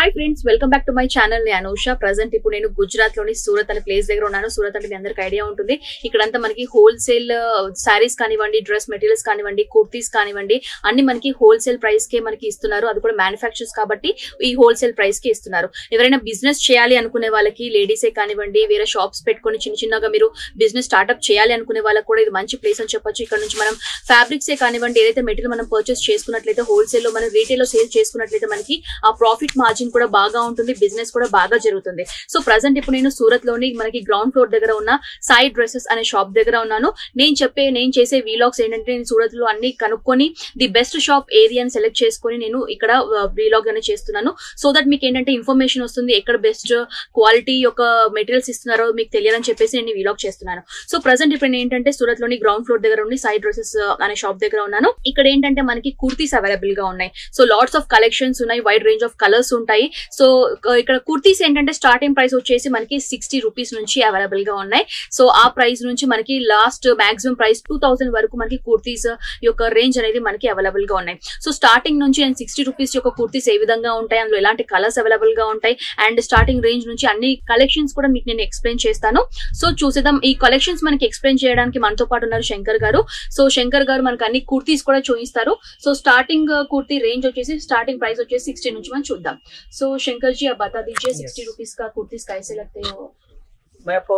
Hi friends, welcome back to my channel. I am Anusha. Present ipudu nenu Gujarat loni Surat ane place daggara unnanu. Surat ante mi andariki idea untundi. Ikkadanta manaki wholesale sarees kanivandi, dress materials kanivandi, kurtis kanivandi anni manaki wholesale price ke manaki istunnaru. Adu kuda manufacturers kabatti ee wholesale price ke istunnaru. Evaraina business cheyali anukune vallaki ladies e kanivandi, vera shops pettukoni chinna chinnaga meeru business startup cheyali anukune vallaku kuda idi manchi place ani cheppachu. Ikkada nunchi manam fabrics e kanivandi edaithe material manam purchase chesukunnatlaithe wholesale lo manam retail lo sale chesukunnatlaithe manaki aa profit margin కూడా బాగా ఉంటుంది, business కూడా బాగా జరుగుతుంది. So present ఇప్పుడు నేను సూరత్ లోని మనకి గ్రౌండ్ ఫ్లోర్ దగ్గర ఉన్న సాయి డ్రెస్సెస్ అనే షాప్ దగ్గర ఉన్నాను. నేను చేసే వీలాగ్స్ ఏంటంటే నేను సూరత్ లో అన్ని కనుక్కొని ది బెస్ట్ షాప్ ఏది అని సెలెక్ట్ చేసుకొని నేను ఇక్కడ వీలాగ్ అనేది చేస్తున్నాను. సో దట్ మీకు ఏంటంటే ఇన్ఫర్మేషన్ వస్తుంది, ఎక్కడ బెస్ట్ క్వాలిటీ యొక్క మెటీరియల్స్ ఇస్తున్నారో మీకు తెలియాలని చెప్పేసి నేను వీలాగ్ చేస్తున్నాను. సో ప్రెజెంట్ ఇప్పుడు ఏంటంటే సూరత్ లోని గ్రౌండ్ ఫ్లోర్ దగ్గర ఉండి సాయి డ్రెస్సెస్ అనే షాప్ దగ్గర ఉన్నాను. ఇక్కడ ఏంటంటే మనకి కుర్తీస్ అవైలబుల్ గా ఉన్నాయి. సో లాట్స్ ఆఫ్ కలెక్షన్స్ ఉన్నాయి, వైడ్ రేంజ్ ఆఫ్ కలర్స్ ఉంటాయి. సో ఇక్కడ కుర్తీస్ ఏంటంటే స్టార్టింగ్ ప్రైస్ వచ్చేసి మనకి 60 రూపీస్ నుంచి అవైలబుల్ గా ఉన్నాయి. సో ఆ ప్రైస్ నుంచి మనకి లాస్ట్ మాక్సిమం ప్రైస్ 2000 వరకు మనకి కుర్తీస్ యొక్క రేంజ్ అనేది మనకి అవైలబుల్ గా ఉన్నాయి. సో స్టార్టింగ్ నుంచి అండ్ 60 రూపీస్ యొక్క కుర్తీస్ ఏ విధంగా ఉంటాయి, అందులో ఎలాంటి కలర్స్ అవైలబుల్ గా ఉంటాయి అండ్ స్టార్టింగ్ రేంజ్ నుంచి అన్ని కలెక్షన్స్ కూడా మీకు నేను ఎక్స్ప్లెయిన్ చేస్తాను. సో చూసేద్దాం. ఈ కలెక్షన్స్ మనకి ఎక్స్ప్లెయిన్ చేయడానికి మనతో పాటు ఉన్నారు శంకర్ గారు. సో శంకర్ గారు మనకు అన్ని కుర్తీస్ కూడా చూపిస్తారు. సో స్టార్టింగ్ కుర్తీ రేంజ్ వచ్చేసి స్టార్టింగ్ ప్రైస్ వచ్చేసి 60 నుంచి మనం చూద్దాం. सो शंकर जी आप बता दीजिए 60 रुपीज का कुर्तीस कैसे लगते हैं? मैं आपको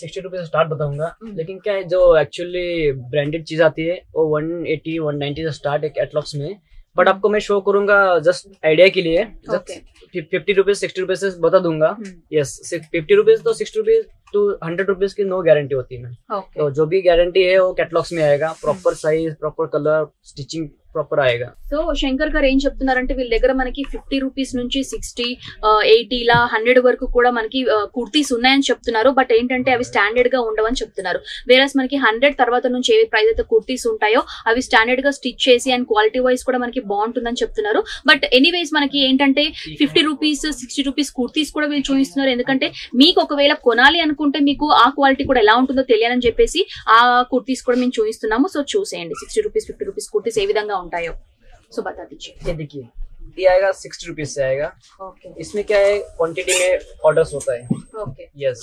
60 रुपीज से स्टार्ट बताऊंगा, लेकिन क्या है जो एक्चुअली ब्रांडेड चीज आती है वो 180 190 से स्टार्ट एक एटलॉक्स में, बट आपको मैं शो करूंगा जस्ट आइडिया के लिए. 50 रुपीज 60 रुपीज से बता दूंगा. यस 50 रुपीज तो 60 रुपीज तो 100 रुपीज की नो गारंटी होती है. तो जो भी गारंटी है वो कैटलॉग्स में आएगा, proper size, proper colour, stitching proper ఆయేగా. సో శంకర్ గారు ఏం చెప్తున్నారంటే వీళ్ళ దగ్గర మనకి 50 రూపీస్ నుంచి 60, 80 ఇలా 100 వరకు కూడా మనకి కుర్తీస్ ఉన్నాయని చెప్తున్నారు. బట్ ఏంటంటే అవి స్టాండర్డ్ గా ఉండవని చెప్తున్నారు. వేరేస్ మనకి 100 తర్వాత నుంచి ఏ ప్రైస్ అయితే కుర్తీస్ ఉంటాయో అవి స్టాండర్డ్ గా స్టిచ్ చేసి అండ్ క్వాలిటీ వైజ్ కూడా మనకి బాగుంటుందని చెప్తున్నారు. బట్ ఎనీవేస్ మనకి ఏంటంటే 50 రూపీస్ 60 రూపీస్ కుర్తీస్ కూడా వీళ్ళు చూపిస్తున్నారు. ఎందుకంటే మీకు ఒకవేళ కొనాలి అనుకుంటే మీకు ఆ క్వాలిటీ కూడా ఎలా ఉంటుందో తెలియాలని చెప్పేసి ఆ కుర్తీస్ కూడా మేము చూపిస్తున్నాము. సో చూసేయండి 60 రూపీస్ 50 రూపీస్ కుర్తీస్ ఏ విధంగా ఉంటాయో. సో బతా దీజియే. ये देखिए, ये आएगा 60 रुपीज से आएगा. ओके. इसमें क्या है क्वांटिटी में ऑर्डर्स होता है. ओके. यस,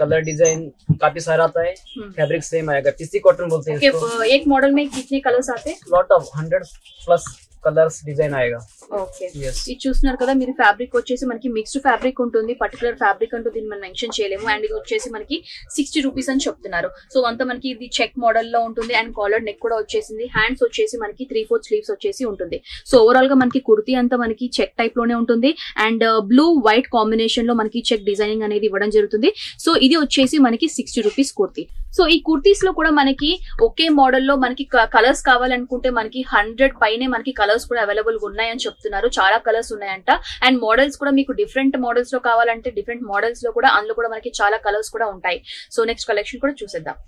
कलर डिजाइन काफी सारा आता है, फैब्रिक सेम आएगा, टीसी कॉटन बोलते हैं इसको. ओके. एक मॉडल में कितने कलर्स आते हैं? Lot of 100 plus colours design ఆయేగా. ఓకే. ఇది చూస్తున్నారు కదా మీరు, ఫ్యాబ్రిక్ వచ్చేసి మనకి మిక్స్డ్ ఫ్యాబ్రిక్ ఉంటుంది, పర్టికులర్ ఫ్యాబ్రిక్ అంటూ దీన్ని మనం మెన్షన్ చేయలేము. అండ్ ఇది వచ్చేసి మనకి 60 రూపీస్ అని చెప్తున్నారు. సో అంత మనకి ఇది చెక్ మోడల్ లో ఉంటుంది అండ్ కాలర్ నెక్ కూడా వచ్చేసింది. హ్యాండ్స్ వచ్చేసి మనకి 3/4 స్లీవ్స్ వచ్చేసి ఉంటుంది. సో ఓవరాల్ గా మనకి కుర్తీ అంతా మనకి చెక్ టైప్ లోనే ఉంటుంది అండ్ బ్లూ వైట్ కాంబినేషన్ లో మనకి చెక్ డిజైనింగ్ అనేది ఇవ్వడం జరుగుతుంది. సో ఇది వచ్చేసి మనకి 60 రూపీస్ కుర్తీ. సో ఈ కుర్తీస్ లో కూడా మనకి ఒకే మోడల్ లో మనకి కలర్స్ కావాలనుకుంటే మనకి 100 పైనే మనకి కలర్స్ కూడా అవైలబుల్ గా ఉన్నాయని చెప్తున్నారు. చాలా కలర్స్ ఉన్నాయంట అండ్ మోడల్స్ కూడా మీకు డిఫరెంట్ మోడల్స్ లో కావాలంటే డిఫరెంట్ మోడల్స్ లో కూడా అందులో కూడా మనకి చాలా కలర్స్ కూడా ఉంటాయి. సో నెక్స్ట్ కలెక్షన్ కూడా చూసేద్దాం.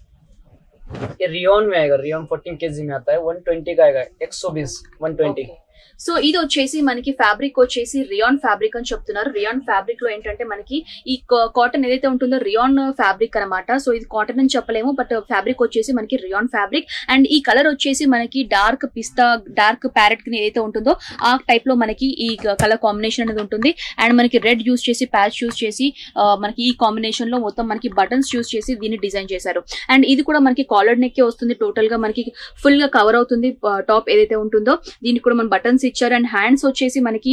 ये रियोन में आएगा, रियोन 14 केजी में आता है, 120 का आएगा, 120 120. సో ఇది వచ్చేసి మనకి ఫ్యాబ్రిక్ వచ్చేసి రియాన్ ఫ్యాబ్రిక్ అని చెప్తున్నారు. రియాన్ ఫ్యాబ్రిక్ లో ఏంటంటే మనకి ఈ కాటన్ ఏదైతే ఉంటుందో రియాన్ ఫ్యాబ్రిక్ అనమాట. సో ఇది కాటన్ అని చెప్పలేము, బట్ ఫ్యాబ్రిక్ వచ్చేసి మనకి రియాన్ ఫ్యాబ్రిక్. అండ్ ఈ కలర్ వచ్చేసి మనకి డార్క్ పిస్తా, డార్క్ ప్యారెట్ ఏదైతే ఉంటుందో ఆ టైప్ లో మనకి ఈ కలర్ కాంబినేషన్ అనేది ఉంటుంది. అండ్ మనకి రెడ్ యూస్ చేసి, ప్యాచ్ యూస్ చేసి మనకి ఈ కాంబినేషన్ లో మొత్తం మనకి బటన్స్ యూస్ చేసి దీన్ని డిజైన్ చేశారు. అండ్ ఇది కూడా మనకి కాలర్ నెక్ వస్తుంది, టోటల్ గా మనకి ఫుల్ గా కవర్ అవుతుంది టాప్ ఏదైతే ఉంటుందో. దీనికి కూడా మన బటన్స్ ఇచ్చారు. అండ్ హ్యాండ్స్ వచ్చేసి మనకి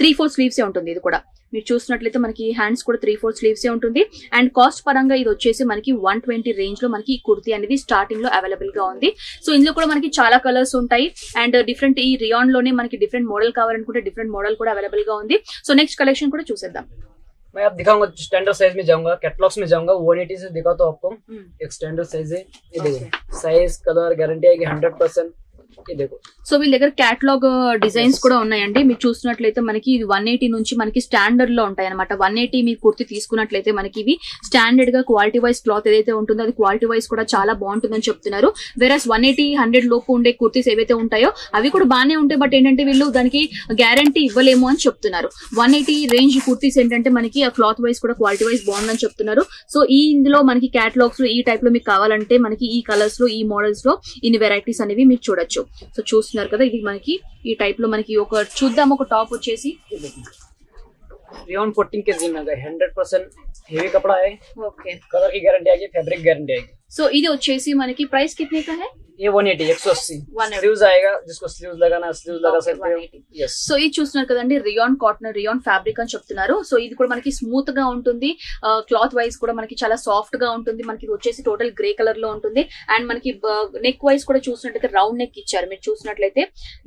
3/4 స్లీవ్స్ ఉంటుంది. ఇది కూడా మీరు చూసినట్లయితే మనకి హ్యాండ్స్ కూడా 3/4 స్లీవ్స్ ఉంటుంది. అండ్ కాస్ట్ పరంగా ఇది వచ్చేసి మనకి 120 రేంజ్ లో మనకి ఈ కుర్తీ అనేది స్టార్టింగ్ లో అవైలబుల్ గా ఉంది. సో ఇందులో కూడా మనకి చాలా కలర్స్ ఉంటాయి అండ్ డిఫరెంట్ ఈ రియాన్ లోనే మనకి డిఫరెంట్ మోడల్ కావాలనుకుంటే డిఫరెంట్ మోడల్ కూడా అవైలబుల్ గా ఉంది. సో నెక్స్ట్ కలెక్షన్ కూడా చూసేద్దాం. मैं आप दिखाऊंगा स्टैंडर्ड साइज में जाऊंगा, कैटलॉग्स में जाऊंगा. 180 से दिखा तो आपको एक स्टैंडर्ड साइज है. ये देखिए, साइज कलर गारंटी है कि 100%. సో వీళ్ళ దగ్గర క్యాటలాగ్ డిజైన్స్ కూడా ఉన్నాయండి. మీరు చూసినట్లయితే మనకి 180 నుంచి మనకి స్టాండర్డ్ లో ఉంటాయి అనమాట. 180 మీరు కుర్తి తీసుకున్నట్లయితే మనకి ఇవి స్టాండర్డ్ గా క్వాలిటీ వైజ్ క్లాత్ ఏదైతే ఉంటుందో అది క్వాలిటీ వైజ్ కూడా చాలా బాగుంటుందని చెప్తున్నారు. వేరస్ 180, 100 లోపు ఉండే కుర్తీస్ ఏవైతే ఉంటాయో అవి కూడా బాగానే ఉంటాయి, బట్ ఏంటంటే వీళ్ళు దానికి గ్యారంటీ ఇవ్వలేము అని చెప్తున్నారు. 180 రేంజ్ కుర్తీస్ ఏంటంటే మనకి ఆ క్లాత్ వైజ్ కూడా క్వాలిటీ వైజ్ బాగుందని చెప్తున్నారు. సో ఈ ఇందులో మనకి క్యాటలాగ్స్ లో ఈ టైప్ లో మీకు కావాలంటే మనకి ఈ కలర్స్ లో, ఈ మోడల్స్ లో ఇన్ని వెరైటీస్ అనేవి మీరు చూడొచ్చు. సో చూస్తున్నారు కదా, ఇది మనకి ఈ టైప్ లో మనకి ఒక చూద్దాం. ఒక టాప్ వచ్చేసి रेयन 14 kg में आ गए। 100% हेवी कपड़ा है। ओके। कलर की गारंटी आएगी, फैब्रिक गारंटी आएगी। सो ये 86 माने कि प्राइस कितने का है? ये 180 180 स्लीव्स आएगा, जिसको स्लीव्स लगाना स्लीव्स लगा सकते हो। यस। सो ये చూస్తున్నారు కదండి రేయన్ కాటన్ రేయన్ ఫ్యాబ్రిక్ అని చెప్తున్నారు। సో ఇది కూడా మనకి స్మూత్ గా ఉంటుంది, క్లాత్ వైస్ కూడా మనకి చాలా సాఫ్ట్ గా ఉంటుంది। మనకి ఇది వచ్చేసి టోటల్ గ్రే కలర్ లో ఉంటుంది అండ్ మనకి నెక్ వైస్ కూడా చూస్తున్నట్లయితే రౌండ్ నెక్ ఇచ్చారు। మీరు చూస్తున్నట్లయితే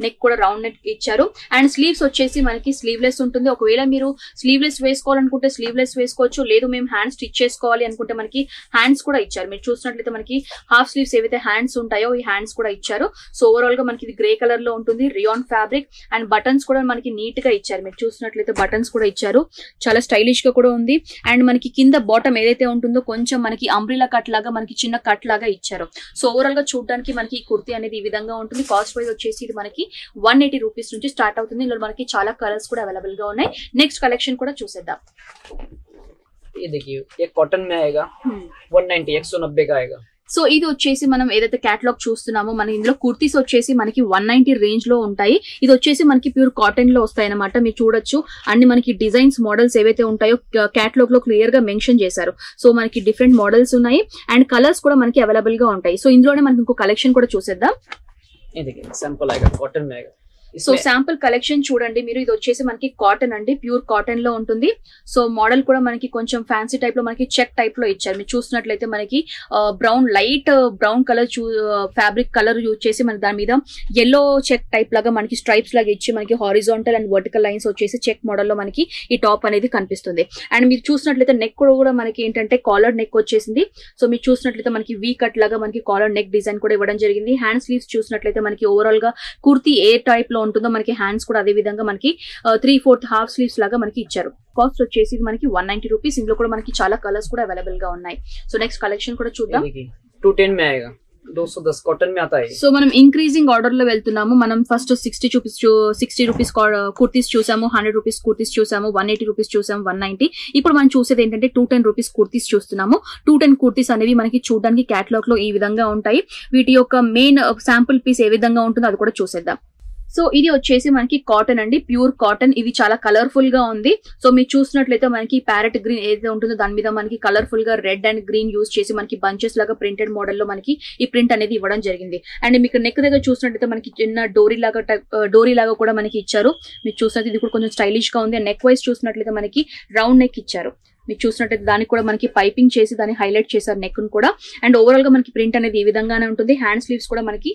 నెక్ కూడా రౌండ్ నెక్ ఇచ్చారు అండ్ స్లీవ్స్ వచ్చేసి మనకి స్లీవ్లెస్ ఉంటుంది। ఒకవేళ మీరు స్లీవ్లెస్ వేసుకోవాలనుకుంటే స్లీవ్లెస్ వేసుకోవచ్చు, లేదు మేము హ్యాండ్స్ స్టిచ్ చేసుకోవాలి అనుకుంటే మనకి హ్యాండ్స్ కూడా ఇచ్చారు। మీరు చూస్తున్నట్లయితే మనకి హాఫ్ స్లీవ్స్ ఏవైతే హ్యాండ్స్ ఉంటాయో ఈ హ్యాండ్స్ కూడా ఇచ్చారు। సో ఓవరాల్ గా మనకి ఇది గ్రే కలర్ లో ఉంటుంది, రేయన్ ఫ్యాబ్రిక్ అండ్ బటన్స్ కూడా మనకి నీట్ గా ఇచ్చారు। మీరు చూస్తున్నట్లయితే బటన్స్ కూడా ఇచ్చారు, చాలా స్టైలిష్ గా కూడా ఉంది। అండ్ మనకి కింద బాటమ్ ఏదైతే ఉంటుందో కొంచెం మనకి అంబ్రిలా కట్ లాగా మనకి చిన్న కట్ లాగా ఇచ్చారు। సో ఓవరాల్ గా చూడడానికి మనకి ఈ కుర్తీ అనేది ఈ విధంగా ఉంటుంది। కాస్ట్ వైజ్ వచ్చేసి ఇది మనకి 180 రూపీస్ నుంచి స్టార్ట్ అవుతుంది। ఇందులో మనకి చాలా కలర్స్ కూడా అవైలబుల్ గా ఉన్నాయి। నెక్స్ట్ కలెక్షన్ కూడా చూసేద్దాం। ये देखिए, ये कॉटन में आएगा 190 190 का आएगा। సో ఇది వచ్చేసి మనం ఏదైతే క్యాటలాగ్ చూస్తున్నామో మన ఇందులో కుర్తీస్ వచ్చేసి మనకి 190 రేంజ్ లో ఉంటాయి। ఇది వచ్చేసి మనకి ప్యూర్ కాటన్ లో వస్తాయి అనమాట। మీరు చూడొచ్చు అన్ని మనకి డిజైన్స్ మోడల్స్ ఏవైతే ఉంటాయో క్యాటలాగ్ లో క్లియర్ గా మెన్షన్ చేశారు। సో మనకి డిఫరెంట్ మోడల్స్ ఉన్నాయి అండ్ కలర్స్ కూడా మనకి అవైలబుల్ గా ఉంటాయి। సో ఇందులోనే మనకి ఇంకో కలెక్షన్ కూడా చూసేద్దాం। సో శాంపుల్ కలెక్షన్ చూడండి మీరు, ఇది వచ్చేసి మనకి కాటన్ అండి, ప్యూర్ కాటన్ లో ఉంటుంది। సో మోడల్ కూడా మనకి కొంచెం ఫ్యాన్సీ టైప్ లో మనకి చెక్ టైప్ లో ఇచ్చారు। మీరు చూసినట్లయితే మనకి brown light brown colour fabric colour use చేసి మన దాని మీద yellow చెక్ టైప్ లాగా మనకి స్ట్రైప్స్ లాగా ఇచ్చి మనకి హారిజాంటల్ అండ్ వర్టికల్ లైన్స్ వచ్చేసి చెక్ మోడల్ లో మనకి ఈ టాప్ అనేది కనిపిస్తుంది। అండ్ మీరు చూసినట్లయితే నెక్ కూడా మనకి ఏంటంటే కాలర్ నెక్ వచ్చేసింది। సో మీరు చూసినట్లయితే మనకి వీ కట్ లాగా మనకి కాలర్ నెక్ డిజైన్ కూడా ఇవ్వడం జరిగింది। హ్యాండ్ స్లీవ్స్ చూసినట్లయితే మనకి ఓవరాల్ గా కుర్తీ ఏ టైప్ లో ఉంటుందో మనకి హ్యాండ్స్ కూడా అదే విధంగా మనకి 3/4 హాఫ్ స్లీవ్స్ లాగా మనకి ఇచ్చారు। కాస్ట్ వచ్చేసి ఇది మనకి 190 రూపీస్। ఇందులో కూడా మనకి చాలా కలర్స్ కూడా అవైలబుల్ గా ఉన్నాయి। సో నెక్స్ట్ కలెక్షన్ కూడా చూద్దాం। 210 में आएगा, 210 कॉटन में आता है। सो మనం ఇంక్రీజింగ్ ఆర్డర్ లో వెళ్తున్నాము। మనం ఫస్ట్ 60 రూపీస్ కుర్తీస్ చూసాము, 100 రూపీస్ కుర్తీస్ చూసాము, 180 రూపీస్ చూసాము, 190। ఇప్పుడు మనం చూసేది ఏంటంటే 210 రూపీస్ కుర్తీస్ చూస్తున్నాము। 210 కుర్తీస్ అనేవి మనకి చూడడానికి క్యాటలాగ్ లో ఈ విధంగా ఉంటాయి। వీటి యొక్క మెయిన్ శాంపుల్ పీస్ ఏ విధంగా ఉంటుందో అది కూడా చూసేద్దాం। సో ఇది వచ్చేసి మనకి కాటన్ అండి, ప్యూర్ కాటన్। ఇది చాలా కలర్ఫుల్ గా ఉంది। సో మీరు చూసినట్లయితే మనకి ప్యారెట్ గ్రీన్ ఏదైతే ఉంటుందో దాని మీద మనకి కలర్ఫుల్ గా రెడ్ అండ్ గ్రీన్ యూజ్ చేసి మనకి బంచెస్ లాగా ప్రింటెడ్ మోడల్ లో మనకి ఈ ప్రింట్ అనేది ఇవ్వడం జరిగింది। అండ్ మీకు నెక్ దగ్గర చూసినట్లయితే మనకి చిన్న డోరీ లాగా కూడా మనకి ఇచ్చారు। మీరు చూసినట్లయితే ఇది కూడా కొంచెం స్టైలిష్ గా ఉంది। నెక్ వైస్ చూసినట్లయితే మనకి రౌండ్ నెక్ ఇచ్చారు। మీరు చూసినట్లయితే దానికి కూడా మనకి పైపింగ్ చేసి దాన్ని హైలైట్ చేశారు నెక్ కూడా। అండ్ ఓవరాల్ గా మనకి ప్రింట్ అనేది ఈ విధంగానే ఉంటుంది। హ్యాండ్ స్లీవ్స్ కూడా మనకి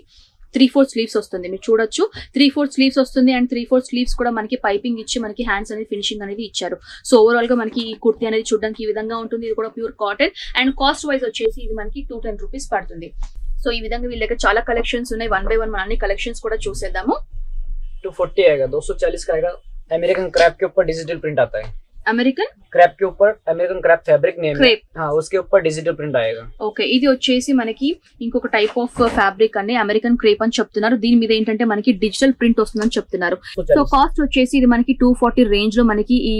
3/4 స్లీవ్స్ వస్తుంది। మీరు చూడొచ్చు 3/4 స్లీవ్స్ వస్తుంది అండ్ 3/4 స్లీవ్స్ కూడా మనకి పైపింగ్ ఇచ్చి మనకి హ్యాండ్స్ అనేది ఫినిషింగ్ అనేది ఇచ్చారు। సో ఓవరాల్ గా మనకి ఈ కుర్తీ అనేది చూడడానికి ఈ విధంగా ఉంటుంది। ఇది కూడా pure cotton and cost wise వచ్చేసి ఇది మనకి 210 రూపీస్ పడుతుంది। సో ఈ విధంగా వీళ్ళ దగ్గర చాలా కలెక్షన్స్ ఉన్నాయి। 1 by 1 మన అన్ని కలెక్షన్స్ కూడా చూసేద్దాము। 240 आएगा, 240 का आएगा। अमेरिकन क्रैप के ऊपर डिजिटल प्रिंट आता है। अमेरिकन क्रैप फैब्रिक नेम है। हाँ, उसके ऊपर डिजिटल प्रिंट आएगा। ओके, ఇది వచ్చేసి మనకి ఇంకొక టైప్ ఆఫ్ ఫ్యాబ్రిక్ అనే అమెరికన్ క్రేప్ అని చెప్తున్నారు। దీని మీద ఏంటంటే మనకి డిజిటల్ ప్రింట్ వస్తుందని చెప్తున్నారు। సో కాస్ట్ వచ్చేసి ఇది మనకి 240 రేంజ్ లో మనకి ఈ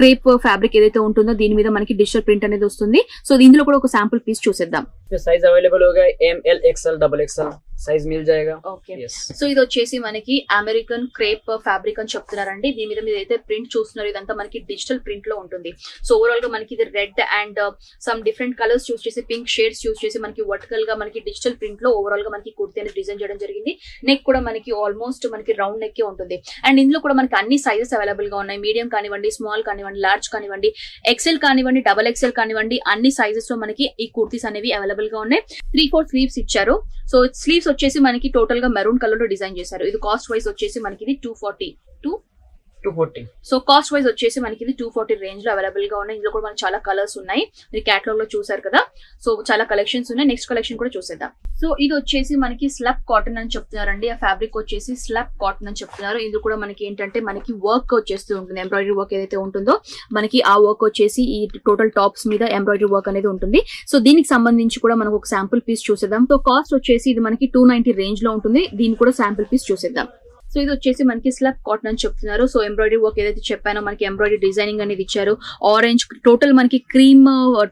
క్రేప్ ఫ్యాబ్రిక్ ఏదైతే ఉంటుందో దీని మీద మనకి డిజిటల్ ప్రింట్ అనేది వస్తుంది। సో ఇందులో కూడా ఒక శాంపుల్ పీస్ చూసేద్దాం। సైజ్ అవైలబుల్ होगा ML XL XXL సైజ్ మిల్ जाएगा। ఓకే, సో ఇది వచ్చేసి మనకి అమెరికన్ క్రేప్ ఫ్యాబ్రిక్ అని చెప్తున్నారండి। దీని మీద ఏదైతే ప్రింట్ చూస్తున్నారు ఇదంతా మనకి డిజిటల్ ప్రింట్ లో ఉంటుంది। సో ఓవరాల్ గా మనకి ఇది red and some different colours use చేసి పింక్ షేడ్స్ యూస్ చేసి మనకి వర్టికల్ గా మనకి డిజిటల్ ప్రింట్ లో ఓవరాల్ గా మనకి కుర్తీ అనేది డిజైన్ చేయడం జరిగింది। నెక్ కూడా మనకి ఆల్మోస్ట్ మనకి రౌండ్ నెక్ ఉంటుంది అండ్ ఇందులో కూడా మనకి అన్ని సైజెస్ అవైలబుల్ గా ఉన్నాయి। మీడియం కానివ్వండి, స్మాల్ కానివ్వండి, లార్జ్ కానివ్వండి, ఎక్సెల్ కానివ్వండి, XXL కానివ్వండి, అన్ని సైజెస్ లో మనకి ఈ కుర్తీస్ అనేవి అవైలబుల్ గా ఉన్నాయి। 3/4 స్లీవ్స్ ఇచ్చారు। సో స్లీవ్స్ వచ్చేసి మనకి టోటల్ గా మెరూన్ కలర్ లో డిజైన్ చేశారు। ఇది కాస్ట్ వైజ్ వచ్చేసి మనకి ఇది 240। సో కాస్ట్ వైజ్ వచ్చేసి మనకి ఇది 240 రేంజ్ లో అవైలబుల్ గా ఉన్నాయి। ఇందులో కూడా మనకి చాలా కలర్స్ ఉన్నాయి, మీరు క్యాటలాగ్ లో చూసారు కదా। సో చాలా కలెక్షన్స్ ఉన్నాయి। నెక్స్ట్ కలెక్షన్ కూడా చూసేద్దాం। సో ఇది వచ్చేసి మనకి స్లబ్ కాటన్ అని చెప్తున్నారండి। ఆ ఫ్యాబ్రిక్ వచ్చేసి స్లబ్ కాటన్ అని చెప్తున్నారు। ఇందులో కూడా మనకి ఏంటంటే మనకి వర్క్ వచ్చేస్తూ ఉంటుంది। ఎంబ్రాయిడరీ వర్క్ ఏదైతే ఉంటుందో మనకి ఆ వర్క్ వచ్చేసి ఈ టోటల్ టాప్స్ మీద ఎంబ్రాయిడరీ వర్క్ అనేది ఉంటుంది। సో దీనికి సంబంధించి కూడా మనకు ఒక శాంపుల్ పీస్ చూసేద్దాం। సో కాస్ట్ వచ్చేసి ఇది మనకి 290 రేంజ్ లో ఉంటుంది। దీని కూడా శాంపుల్ పీస్ చూసేద్దాం। So this is manki slab cotton cheptunnaru. So embroidery work edaithe cheppano manki embroidery designing anedi icharu. Orange total manki cream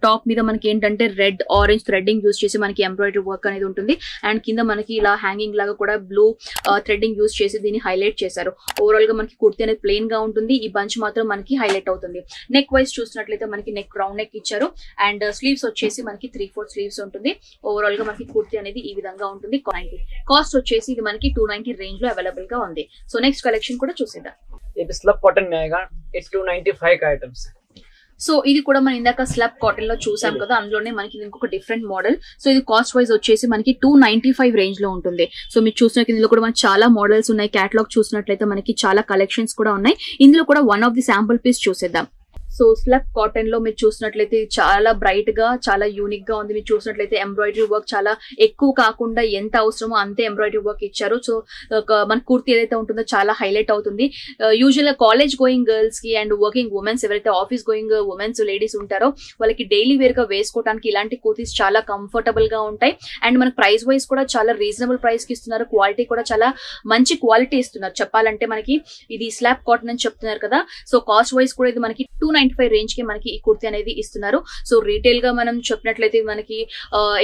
top meeda manki entante red orange threading use chesi manki embroidery work anedi untundi and kinda manki ila hanging laga kuda blue threading use chesi dini highlight chesaru. Overall ga manki kurti anedi plain ga untundi. Ee bunch matram manki highlight avutundi. Neck wise chustunnatleythe manki neck round neck icharu and sleeves వచ్చేసి మనకి 3/4 sleeves ఉంటుంది. Overall గా మనకి కుర్తి అనేది ఈ విధంగా ఉంటుంది. Cost వచ్చేసి ఇది మనకి 290 రేంజ్ లో అవైలబుల్ గా ఉంది. సో నెక్స్ట్ కలెక్షన్ కూడా చూసేద్దాం. ఇది స్లబ్ కాటన్ ఆయేగా. ఇట్స్ 295 కా ఐటమ్స్. సో ఇది కూడా మనం ఇందాక స్లబ్ కాటన్ లో చూసాం కదా, అందులోనే మనకి ఇంకొక డిఫరెంట్ మోడల్. సో ఇది కాస్ట్ వైజ్ వచ్చేసి మనకి 295 రేంజ్ లో ఉంటుంది. సో మీరు చూసినట్టు ఇందులో కూడా మనకి చాలా మోడల్స్ ఉన్నాయి. కేటలాగ్ చూసినట్లయితే మనకి చాలా కలెక్షన్స్ కూడా ఉన్నాయి. ఇందులో కూడా one of the sample piece చూసేద్దాం. సో స్లబ్ కాటన్ లో మీరు చూసినట్లయితే చాలా బ్రైట్ గా చాలా యూనిక్ గా ఉంది. మీరు చూసినట్లయితే ఎంబ్రాయిడరీ వర్క్ చాలా ఎక్కువ కాకుండా ఎంత అవసరమో అంతే ఎంబ్రాయిడరీ వర్క్ ఇచ్చారు. సో మన కుర్తి ఏదైతే ఉంటుందో చాలా హైలైట్ అవుతుంది. యూజువల్ గా కాలేజ్ గోయింగ్ గర్ల్స్ కి అండ్ వర్కింగ్ ఉమెన్స్ ఎవరైతే ఆఫీస్ గోయింగ్ ఉమెన్స్ లేడీస్ ఉంటారో వాళ్ళకి డైలీ వేర్ గా వేసుకోవడానికి ఇలాంటి కుర్తీస్ చాలా కంఫర్టబుల్ గా ఉంటాయి. అండ్ మనకి ప్రైస్ వైజ్ కూడా చాలా రీజనబుల్ ప్రైస్ కి ఇస్తున్నారు. క్వాలిటీ కూడా చాలా మంచి క్వాలిటీ ఇస్తున్నారు. చెప్పాలంటే మనకి ఇది స్లాబ్ కాటన్ అని చెప్తున్నారు కదా, సో కాస్ట్ వైజ్ కూడా ఇది మనకి 295 రేంజ్ కి మనకి ఈ కుర్తి అనేది ఇస్తున్నారు. సో రీటైల్ గా మనం చెప్పినట్లయితే మనకి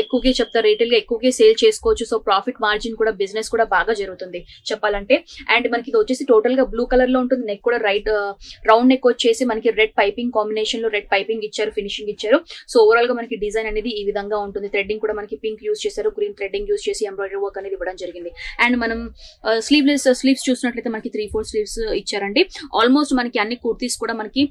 ఎక్కువగా చెప్తారు, రీటైల్ గా ఎక్కువగా సేల్ చేసుకోవచ్చు. సో ప్రాఫిట్ మార్జిన్ కూడా బిజినెస్ కూడా బాగా జరుగుతుంది చెప్పాలంటే. అండ్ మనకి ఇది వచ్చేసి టోటల్ గా బ్లూ కలర్ లో ఉంటుంది. నెక్ కూడా రైట్ రౌండ్ నెక్ వచ్చేసి మనకి రెడ్ పైపింగ్ కాంబినేషన్ లో రెడ్ పైపింగ్ ఇచ్చారు, ఫినిషింగ్ ఇచ్చారు. సో ఓవరాల్ గా మనకి డిజైన్ అనేది ఈ విధంగా ఉంటుంది. థ్రెడ్డింగ్ కూడా మనకి పింక్ యూజ్ చేశారు, గ్రీన్ థ్రెడ్డింగ్ యూజ్ చేసి ఎంబ్రాయిడరీ వర్క్ అనేది ఇవ్వడం జరిగింది. అండ్ మనం స్లీవ్స్ చూసినట్లయితే మనకి 3/4 స్లీవ్స్ ఇచ్చారండి. ఆల్మోస్ట్ మనకి అన్ని కుర్తీస్ కూడా మనకి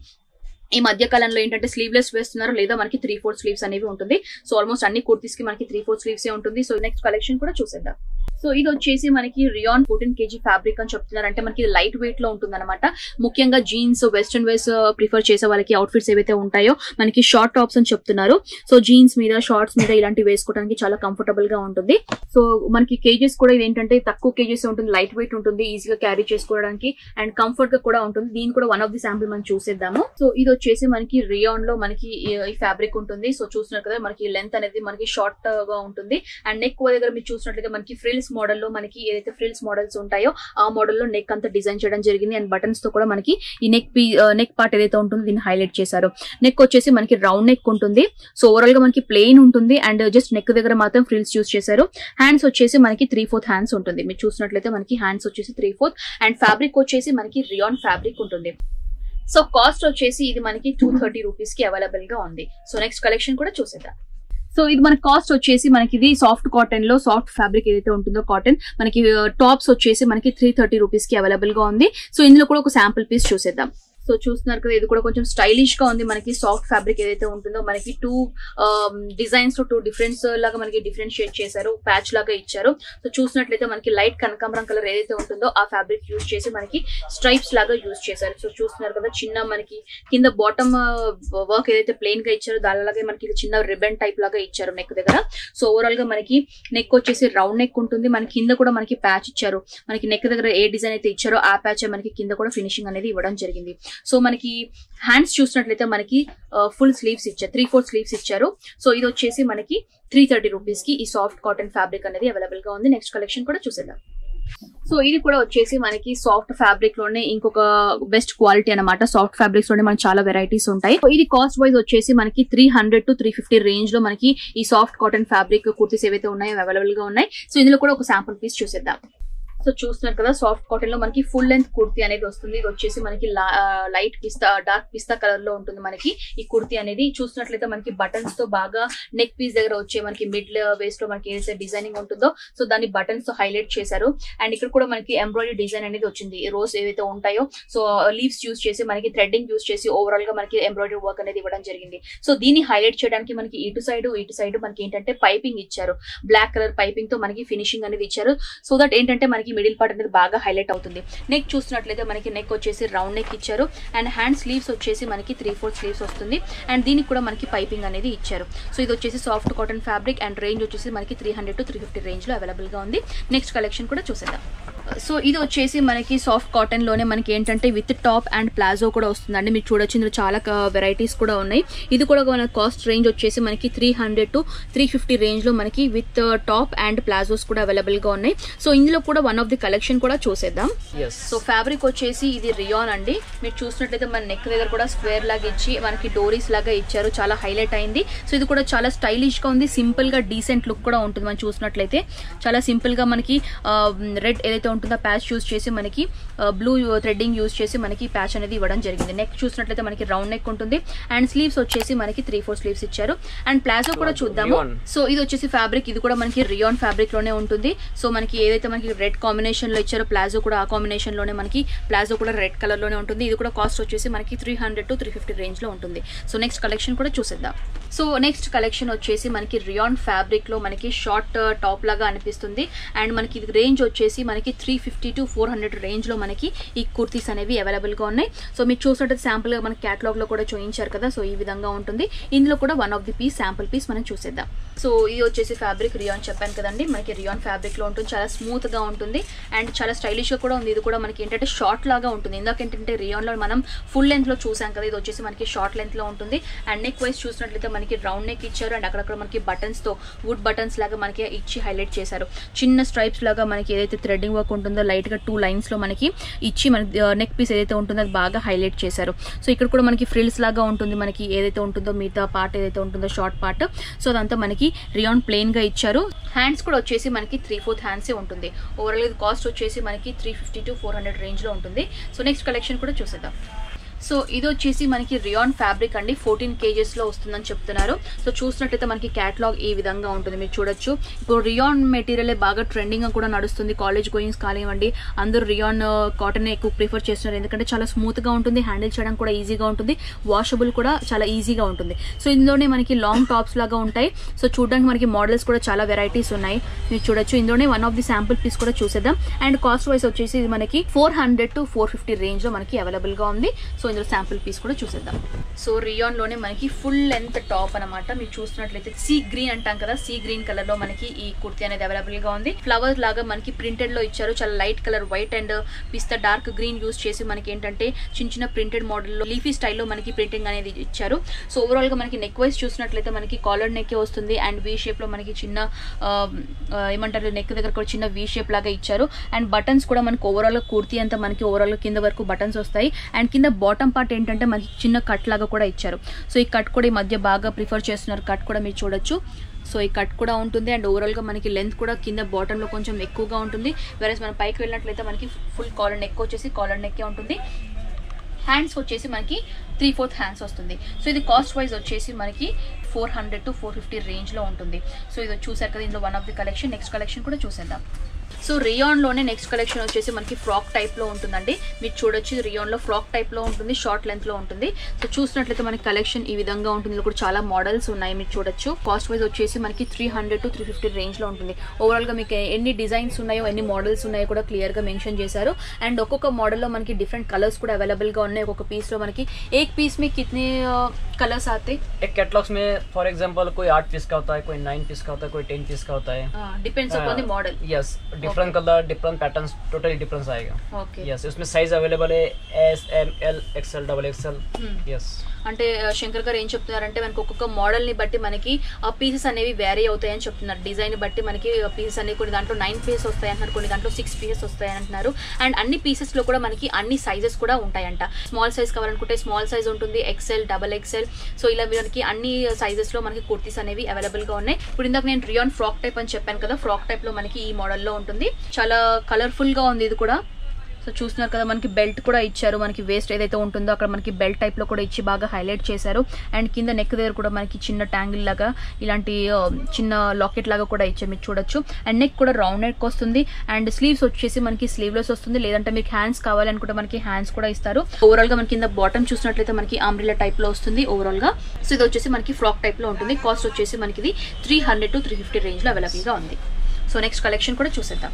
ఈ మధ్య కాలంలో ఏంటంటే స్లీవ్లెస్ వేస్తున్నారు, లేదా మనకి 3/4 స్లీవ్స్ అనేవి ఉంటుంది. సో ఆల్మోస్ట్ అన్ని కుర్తీస్ కి మనకి 3/4 స్లీవ్స్ ఏ ఉంటుంది. సో నెక్స్ట్ కలెక్షన్ కూడా చూసేద్దాం. సో ఇది వచ్చేసి మనకి రియాన్ 14 kg ఫ్యాబ్రిక్ అని చెప్తున్నారు. అంటే మనకి లైట్ వెయిట్ లో ఉంటుంది అనమాట. ముఖ్యంగా జీన్స్ వెస్ట్రన్ వేర్స్ ప్రిఫర్ చేసే వాళ్ళకి అవుట్ ఫిట్స్ ఏవైతే ఉంటాయో మనకి షార్ట్ టాప్స్ అని చెప్తున్నారు. సో జీన్స్ మీద షార్ట్స్ మీద ఇలాంటివి వేసుకోవడానికి చాలా కంఫర్టబుల్ గా ఉంటుంది. సో మనకి కేజెస్ కూడా ఇది ఏంటంటే తక్కువ కేజెస్ ఉంటుంది, లైట్ వెయిట్ ఉంటుంది, ఈజీగా క్యారీ చేసుకోవడానికి అండ్ కంఫర్ట్ గా కూడా ఉంటుంది. దీని కూడా వన్ ఆఫ్ ది శాంపుల్ మనం చూసేద్దాము. సో ఇది వచ్చేసి మనకి రియాన్ లో మనకి ఈ ఫ్యాబ్రిక్ ఉంటుంది. సో చూస్తున్నారు కదా మనకి లెంత్ అనేది మనకి షార్ట్ గా ఉంటుంది. అండ్ నెక్ దగ్గర మీరు చూసినట్లయితే మనకి ఫ్రిల్స్ మోడల్లో మనకి ఏదైతే ఫ్రిల్స్ మోడల్స్ ఉంటాయో ఆ మోడల్లో నెక్ అంతా డిజైన్ చేయడం జరిగింది. అండ్ బటన్స్ తో కూడా మనకి ఈ నెక్ పార్ట్ ఏదైతే ఉంటుందో దీన్ని హైలైట్ చేశారు. నెక్ వచ్చేసి మనకి రౌండ్ నెక్ ఉంటుంది. సో ఓవరాల్ గా మనకి ప్లెయిన్ ఉంటుంది అండ్ జస్ట్ నెక్ దగ్గర మాత్రం ఫ్రిల్స్ యూజ్ చేశారు. హ్యాండ్స్ వచ్చేసి మనకి 3/4 హ్యాండ్స్ ఉంటుంది. మీరు చూసినట్లయితే మనకి హ్యాండ్స్ వచ్చేసి 3/4 అండ్ ఫ్యాబ్రిక్ వచ్చేసి మనకి రియాన్ ఫ్యాబ్రిక్ ఉంటుంది. సో కాస్ట్ వచ్చేసి ఇది మనకి 230 రూపీస్ కి అవైలబుల్ గా ఉంది. సో నెక్స్ట్ కలెక్షన్ కూడా చూసేద్దాం. సో ఇది మన కాస్ట్ వచ్చేసి మనకి ఇది సాఫ్ట్ కాటన్ లో సాఫ్ట్ ఫ్యాబ్రిక్ ఏదైతే ఉంటుందో కాటన్ మనకి టాప్స్ వచ్చేసి మనకి 330 రూపీస్ కి అవైలబుల్ గా ఉంది. సో ఇందులో కూడా ఒక శాంపుల్ పీస్ చూసేద్దాం. సో చూస్తున్నారు కదా ఇది కూడా కొంచెం స్టైలిష్ గా ఉంది. మనకి సాఫ్ట్ ఫ్యాబ్రిక్ ఏదైతే ఉంటుందో మనకి 2 డిజైన్స్ లో 2 డిఫరెన్స్ లాగా మనకి డిఫరెన్షియేట్ చేశారు, ప్యాచ్ లాగా ఇచ్చారు. సో చూసినట్లయితే మనకి లైట్ కనకాంబరం కలర్ ఏదైతే ఉంటుందో ఆ ఫ్యాబ్రిక్ యూజ్ చేసి మనకి స్ట్రైప్స్ లాగా యూజ్ చేశారు. సో చూస్తున్నారు కదా చిన్న మనకి కింద బాటమ్ వర్క్ ఏదైతే ప్లెయిన్ గా ఇచ్చారో దానిలాగే మనకి చిన్న రిబన్ టైప్ లాగా ఇచ్చారు నెక్ దగ్గర. సో ఓవరాల్ గా మనకి నెక్ వచ్చేసి రౌండ్ నెక్ ఉంటుంది. మనకి కింద కూడా మనకి ప్యాచ్ ఇచ్చారు. మనకి నెక్ దగ్గర ఏ డిజైన్ అయితే ఇచ్చారో ఆ ప్యాచ్ మనకి కింద కూడా ఫినిషింగ్ అనేది ఇవ్వడం జరిగింది. సో మనకి హ్యాండ్స్ చూసినట్లయితే మనకి ఫుల్ స్లీవ్స్ ఇచ్చారు, 3/4 స్లీవ్స్ ఇచ్చారు. సో ఇది వచ్చేసి మనకి 330 రూపీస్ కి ఈ సాఫ్ట్ కాటన్ ఫ్యాబ్రిక్ అనేది అవైలబుల్ గా ఉంది. నెక్స్ట్ కలెక్షన్ కూడా చూసేద్దాం. సో ఇది కూడా వచ్చేసి మనకి సాఫ్ట్ ఫ్యాబ్రిక్ లోనే ఇంకొక బెస్ట్ క్వాలిటీ అనమాట. సాఫ్ట్ ఫ్యాబ్రిక్స్ లోనే మనకి చాలా వెరైటీస్ ఉంటాయి. ఇది కాస్ట్ వైజ్ వచ్చేసి మనకి 300 to 350 రేంజ్ లో మనకి ఈ సాఫ్ట్ కాటన్ ఫ్యాబ్రిక్ కుర్తీస్ ఏవైతే ఉన్నాయో అవైలబుల్ గా ఉన్నాయి. సో ఇందులో కూడా ఒక శాంపుల్ పీస్ చూసేద్దాం. సో చూస్తున్నారు కదా సాఫ్ట్ కాటన్ లో మనకి ఫుల్ లెంత్ కుర్తి అనేది వస్తుంది. ఇది వచ్చేసి మనకి లైట్ పిస్తా డార్క్ పిస్తా కలర్ లో ఉంటుంది మనకి ఈ కుర్తి అనేది. చూసినట్లయితే మనకి బటన్స్ తో బాగా నెక్ పీస్ దగ్గర వచ్చే మనకి మిడ్ వేస్ట్ లో మనకి ఏదైతే డిజైనింగ్ ఉంటుందో సో దాన్ని బటన్స్ తో హైలైట్ చేశారు. అండ్ ఇక్కడ కూడా మనకి ఎంబ్రాయిడరీ డిజైన్ అనేది వచ్చింది. రోజ్ ఏవైతే ఉంటాయో సో లీవ్స్ యూజ్ చేసి మనకి థ్రెడ్డింగ్ యూజ్ చేసి ఓవరాల్ గా మనకి ఎంబ్రాయిడరీ వర్క్ అనేది ఇవ్వడం జరిగింది. సో దీన్ని హైలైట్ చేయడానికి మనకి ఇటు సైడ్ మనకి ఏంటంటే పైపింగ్ ఇచ్చారు. బ్లాక్ కలర్ పైపింగ్ తో మనకి ఫినిషింగ్ అనేది ఇచ్చారు. సో దట్ ఏంటంటే మనకి మిడిల్ పార్ట్ అనేది బాగా హైలైట్ అవుతుంది. నెక్ చూసినట్లయితే మనకి నెక్ వచ్చేసి రౌండ్ నెక్ ఇచ్చారు. అండ్ హ్యాండ్ స్లీవ్స్ వచ్చేసి మనకి 3/4 స్లీవ్స్ వస్తుంది. అండ్ దీనికి కూడా మనకి పైపింగ్ అనేది ఇచ్చారు. సో ఇది వచ్చేసి soft cotton fabric and range వచ్చేసి మనకి 300 to 350 రేంజ్ లో అవైలబుల్ గా ఉంది. నెక్స్ట్ కలెక్షన్ కూడా చూసేద్దాం. సో ఇది వచ్చేసి మనకి సాఫ్ట్ కాటన్ లోనే మనకి ఏంటంటే విత్ టాప్ అండ్ ప్లాజో కూడా వస్తుందండి. మీరు చూడొచ్చు ఇందులో చాలా వెరైటీస్ కూడా ఉన్నాయి. ఇది కూడా మన కాస్ట్ రేంజ్ వచ్చేసి మనకి 300 to 350 రేంజ్ లో మనకి విత్ టాప్ అండ్ ప్లాజోస్ కూడా అవైలబుల్ గా ఉన్నాయి. సో ఇందులో కూడా వన్ ఆఫ్ ది కలెక్షన్ కూడా చూసేద్దాం. సో ఫ్యాబ్రిక్ వచ్చేసి ఇది రియాన్ అండి. మీరు చూసినట్లయితే మన నెక్ దగ్గర కూడా స్క్వేర్ లాగా ఇచ్చి మనకి డోరీస్ లాగా ఇచ్చారు, చాలా హైలైట్ అయింది. సో ఇది కూడా చాలా స్టైలిష్ గా ఉంది, సింపుల్ గా డీసెంట్ లుక్ కూడా ఉంటుంది. మనం చూసినట్లయితే చాలా సింపుల్ గా మనకి రెడ్ ఏదైతే ఉంటుందో ప్యాచ్ యూజ్ చేసి మనకి బ్లూ థ్రెడ్డింగ్ యూజ్ చేసి మనకి ప్యాచ్ అనేది ఇవ్వడం జరిగింది. నెక్ చూసినట్లయితే మనకి రౌండ్ నెక్ ఉంటుంది అండ్ స్లీవ్స్ వచ్చేసి మనకి 3/4 స్లీవ్స్ ఇచ్చారు. అండ్ ప్లాజో కూడా చూద్దాము. సో ఇది వచ్చేసి ఫ్యాబ్రిక్, ఇది కూడా మనకి రియాన్ ఫ్యాబ్రిక్ లోనే ఉంటుంది. సో మనకి ఏదైతే మనకి రెడ్ కాంబినేషన్ లో ఇచ్చారో ప్లాజో కూడా ఆ కాంబినేషన్ లోనే మనకి ప్లాజో కూడా రెడ్ కలర్ లోనే ఉంటుంది. ఇది కూడా కాస్ట్ వచ్చేసి మనకి 300 to 350 రేంజ్ లో ఉంటుంది. సో నెక్స్ట్ కలెక్షన్ కూడా చూసేద్దాం. సో నెక్స్ట్ కలెక్షన్ వచ్చేసి మనకి రియాన్ ఫ్యాబ్రిక్ లో మనకి షార్ట్ టాప్ లాగా అనిపిస్తుంది. అండ్ మనకి ఇది రేంజ్ వచ్చేసి మనకి 350 to 400 రేంజ్ లో మనకి ఈ కుర్తీస్ అనేవి అవైలబుల్ గా ఉన్నాయి. సో మీరు చూసినట్టు శాంపుల్ గా మనకి క్యాటలాగ్ లో కూడా చూపించారు కదా. సో ఈ విధంగా ఉంటుంది. ఇందులో కూడా one of the piece sample piece మనం చూసేద్దాం. సో ఇది వచ్చేసి ఫ్యాబ్రిక్ రియాన్ చెప్పాను కదండి, మనకి రియాన్ ఫ్యాబ్రిక్ లో ఉంటుంది, చాలా స్మూత్ గా ఉంటుంది అండ్ చాలా స్టైలిష్ గా కూడా ఉంది. ఇది కూడా మనకి ఏంటంటే షార్ట్ లాగా ఉంటుంది. ఎందుకంటే రియాన్ లో మనం ఫుల్ లెంత్ లో చూసాం కదా, ఇది వచ్చేసి మనకి షార్ట్ లెంత్ లో ఉంటుంది. అండ్ నెక్ వైస్ చూసినట్లయితే మనకి రౌండ్ నెక్ ఇచ్చారు అండ్ అక్కడక్కడ మనకి బటన్స్ తో వుడ్ బటన్స్ లాగా మనకి ఇచ్చి హైలైట్ చేశారు. చిన్న స్ట్రైప్స్ లాగా మనకి ఏదైతే థ్రెడ్డింగ్ వర్క్ ఉంటుందో లైట్ గా 2 లైన్స్ లో మనకి ఇచ్చి మనకి నెక్ పీస్ ఏదైతే ఉంటుందో అది బాగా హైలైట్ చేశారు. సో ఇక్కడ కూడా మనకి ఫ్రిల్స్ లాగా ఉంటుంది, మనకి ఏదైతే ఉంటుందో మిగతా పార్ట్ ఏదైతే ఉంటుందో షార్ట్ పార్ట్, సో అదంతా మనకి రియాన్ ప్లెయిన్ గా ఇచ్చారు. హ్యాండ్స్ కూడా వచ్చేసి మనకి 3/4 హ్యాండ్సే ఉంటుంది. ఓవరాల్ ఇది కాస్ట్ వచ్చేసి మనకి 350 to 400 రేంజ్ లో ఉంటుంది. సో నెక్స్ట్ కలెక్షన్ కూడా చూసేద్దాం. సో ఇది వచ్చేసి మనకి రియాన్ ఫ్యాబ్రిక్ అండి, 14 kgs లో వస్తుందని చెప్తున్నారు. సో చూసినట్లయితే మనకి క్యాటలాగ్ ఈ విధంగా ఉంటుంది. మీరు చూడొచ్చు ఇప్పుడు రియాన్ మెటీరియల్ బాగా ట్రెండింగ్ గా కూడా నడుస్తుంది. కాలేజ్ గోయింగ్స్ కానివ్వండి, అందరూ రియాన్ కాటన్ ఎక్కువ ప్రిఫర్ చేస్తున్నారు. ఎందుకంటే చాలా స్మూత్ గా ఉంటుంది, హ్యాండిల్ చేయడం కూడా ఈజీగా ఉంటుంది, వాషబుల్ కూడా చాలా ఈజీగా ఉంటుంది. సో ఇందులోనే మనకి లాంగ్ టాప్స్ లాగా ఉంటాయి. సో చూడడానికి మనకి మోడల్స్ కూడా చాలా వెరైటీస్ ఉన్నాయి. మీరు చూడొచ్చు ఇందులోనే one of the sample piece కూడా చూసేద్దాం. అండ్ కాస్ట్ వైస్ వచ్చేసి ఇది మనకి 400 to 450 రేంజ్ లో మనకి అవైలబుల్ గా ఉంది. సో ఇందులో శాంపుల్ పీస్ కూడా చూసేద్దాం. సో రియాన్ లోనే మనకి ఫుల్ లెంత్ టాప్ అనమాట. మీరు చూసినట్లయితే సీ గ్రీన్ అంటాం కదా, సీ గ్రీన్ కలర్ లో మనకి ఈ కుర్తీ అనేది అవైలబుల్ గా ఉంది. ఫ్లవర్స్ లాగా మనకి ప్రింటెడ్ లో ఇచ్చారు, చాలా light colour white and pista dark green use చేసి మనకి ఏంటంటే చిన్న చిన్న ప్రింటెడ్ మోడల్ లో లీఫీ స్టైల్లో మనకి ప్రింటింగ్ అనేది ఇచ్చారు. సో ఓవరాల్ గా మనకి నెక్ వైస్ చూసినట్లయితే మనకి కాలర్ నెక్ వస్తుంది అండ్ వీ షేప్ లో మనకి చిన్న ఏమంటారు నెక్ దగ్గర కూడా చిన్న వీ షేప్ లాగా ఇచ్చారు. అండ్ బటన్స్ కూడా మనకి ఓవరాల్ గా కుర్తీ అంతా మనకి ఓవరాల్ కింద వరకు బటన్స్ వస్తాయి. అండ్ కింద బాటమ్ పార్ట్ ఏంటంటే మనకి చిన్న కట్ లాగా కూడా ఇచ్చారు. సో ఈ కట్ కూడా ఈ మధ్య బాగా ప్రిఫర్ చేస్తున్నారు, కట్ కూడా మీరు చూడొచ్చు. సో ఈ కట్ కూడా ఉంటుంది అండ్ ఓవరాల్ గా మనకి లెంత్ కూడా కింద బాటంలో కొంచెం ఎక్కువగా ఉంటుంది. వేరేస్ మనం పైకి వెళ్ళినట్లయితే మనకి ఫుల్ కాలర్ నెక్ వచ్చేసి కాలర్ నెక్కే ఉంటుంది. హ్యాండ్స్ వచ్చేసి మనకి 3/4 హ్యాండ్స్ వస్తుంది. సో ఇది కాస్ట్ వైజ్ వచ్చేసి మనకి 400 to 450 రేంజ్ లో ఉంటుంది. సో ఇది చూసారు కదా, ఇందులో one of the collection. Next collection కూడా చూసేద్దాం. సో రియాన్ లోనే నెక్స్ట్ కలెక్షన్ వచ్చేసి మనకి ఫ్రాక్ టైప్ లో ఉంటుందండి. మీరు చూడొచ్చు రియాన్ లో ఫ్రాక్ టైప్ లో ఉంటుంది, షార్ట్ లెంత్ లో ఉంటుంది. సో చూసినట్లయితే మనకి కలెక్షన్ ఈ విధంగా ఉంటుంది. ఇక్కడ చాలా మోడల్స్ ఉన్నాయి, మీరు చూడొచ్చు. కాస్ట్ వైజ్ వచ్చేసి మనకి 300 to 350 రేంజ్ లో ఉంటుంది. ఓవరాల్ గా మీకు ఎన్ని డిజైన్స్ ఉన్నాయో ఎన్ని మోడల్స్ ఉన్నాయో కూడా క్లియర్ గా మెన్షన్ చేశారు. అండ్ ఒక్కొక్క మోడల్ లో మనకి డిఫరెంట్ కలర్స్ కూడా అవైలబుల్ గా ఉన్నాయి. ఒక్కొక్క పీస్ లో మనకి एक पीस में कितने कलर्स आते हैं? एक कैटलॉग्स में फॉर एग्जांपल कोई 8 पीस का होता है, कोई 9 पीस का होता है, कोई 10 पीस का होता है. Depends upon the model. Yes, different colour, different patterns, totally difference आएगा. ओके. यस, उसमें साइज अवेलेबल है S, M, L, XL, double XL. Yes. అంటే శంకర్ గారు ఏం చెప్తున్నారంటే మనకు ఒక్కొక్క మోడల్ ని బట్టి మనకి ఆ పీసెస్ అనేవి వేరీ అవుతాయి అని చెప్తున్నారు. డిజైన్ బట్టి మనకి పీసెస్ అనేవి కొన్ని దాంట్లో 9 పీసెస్ వస్తాయి అంటున్నారు, కొన్ని దాంట్లో 6 పీసెస్ వస్తాయి అంటున్నారు. అండ్ అన్ని పీసెస్ లో కూడా మనకి అన్ని సైజెస్ కూడా ఉంటాయంట. స్మాల్ సైజ్ కావాలనుకుంటే స్మాల్ సైజ్ ఉంటుంది, ఎక్సెల్, డబల్ ఎక్సెల్. సో ఇలా మనకి అన్ని సైజెస్ లో మనకి కుర్తీస్ అనేవి అవైలబుల్ గా ఉన్నాయి. ఇప్పుడు ఇందాక నేను రియాన్ ఫ్రాక్ టైప్ అని చెప్పాను కదా, ఫ్రాక్ టైప్ లో మనకి ఈ మోడల్ లో ఉంటుంది. చాలా కలర్ఫుల్ గా ఉంది ఇది కూడా. సో చూస్తున్నారు కదా, మనకి బెల్ట్ కూడా ఇచ్చారు. మనకి వేస్ట్ ఏదైతే ఉంటుందో అక్కడ మనకి బెల్ట్ టైప్ లో కూడా ఇచ్చి బాగా హైలైట్ చేశారు. అండ్ కింద నెక్ దగ్గర కూడా మనకి చిన్న ట్యాంగిల్ లాగా ఇలాంటి చిన్న లాకెట్ లాగా కూడా ఇచ్చారు, మీరు చూడొచ్చు. అండ్ నెక్ కూడా రౌండ్ నెక్ వస్తుంది. అండ్ స్లీవ్స్ వచ్చేసి మనకి స్లీవ్లెస్ వస్తుంది, లేదంటే మీకు హ్యాండ్స్ కావాలనుకుంటే మనకి హ్యాండ్స్ కూడా ఇస్తారు. ఓవరాల్ గా మనకి కింద బాటమ్ చూసినట్లయితే మనకి ఆమ్రిలా టైప్ లో వస్తుంది ఓవరాల్ గా. సో ఇది వచ్చేసి మనకి ఫ్రాక్ టైప్ లో ఉంటుంది. కాస్ట్ వచ్చేసి మనకి 300 to 350 రేంజ్ లో అవైలబుల్ గా ఉంది. సో నెక్స్ట్ కలెక్షన్ కూడా చూసేద్దాం.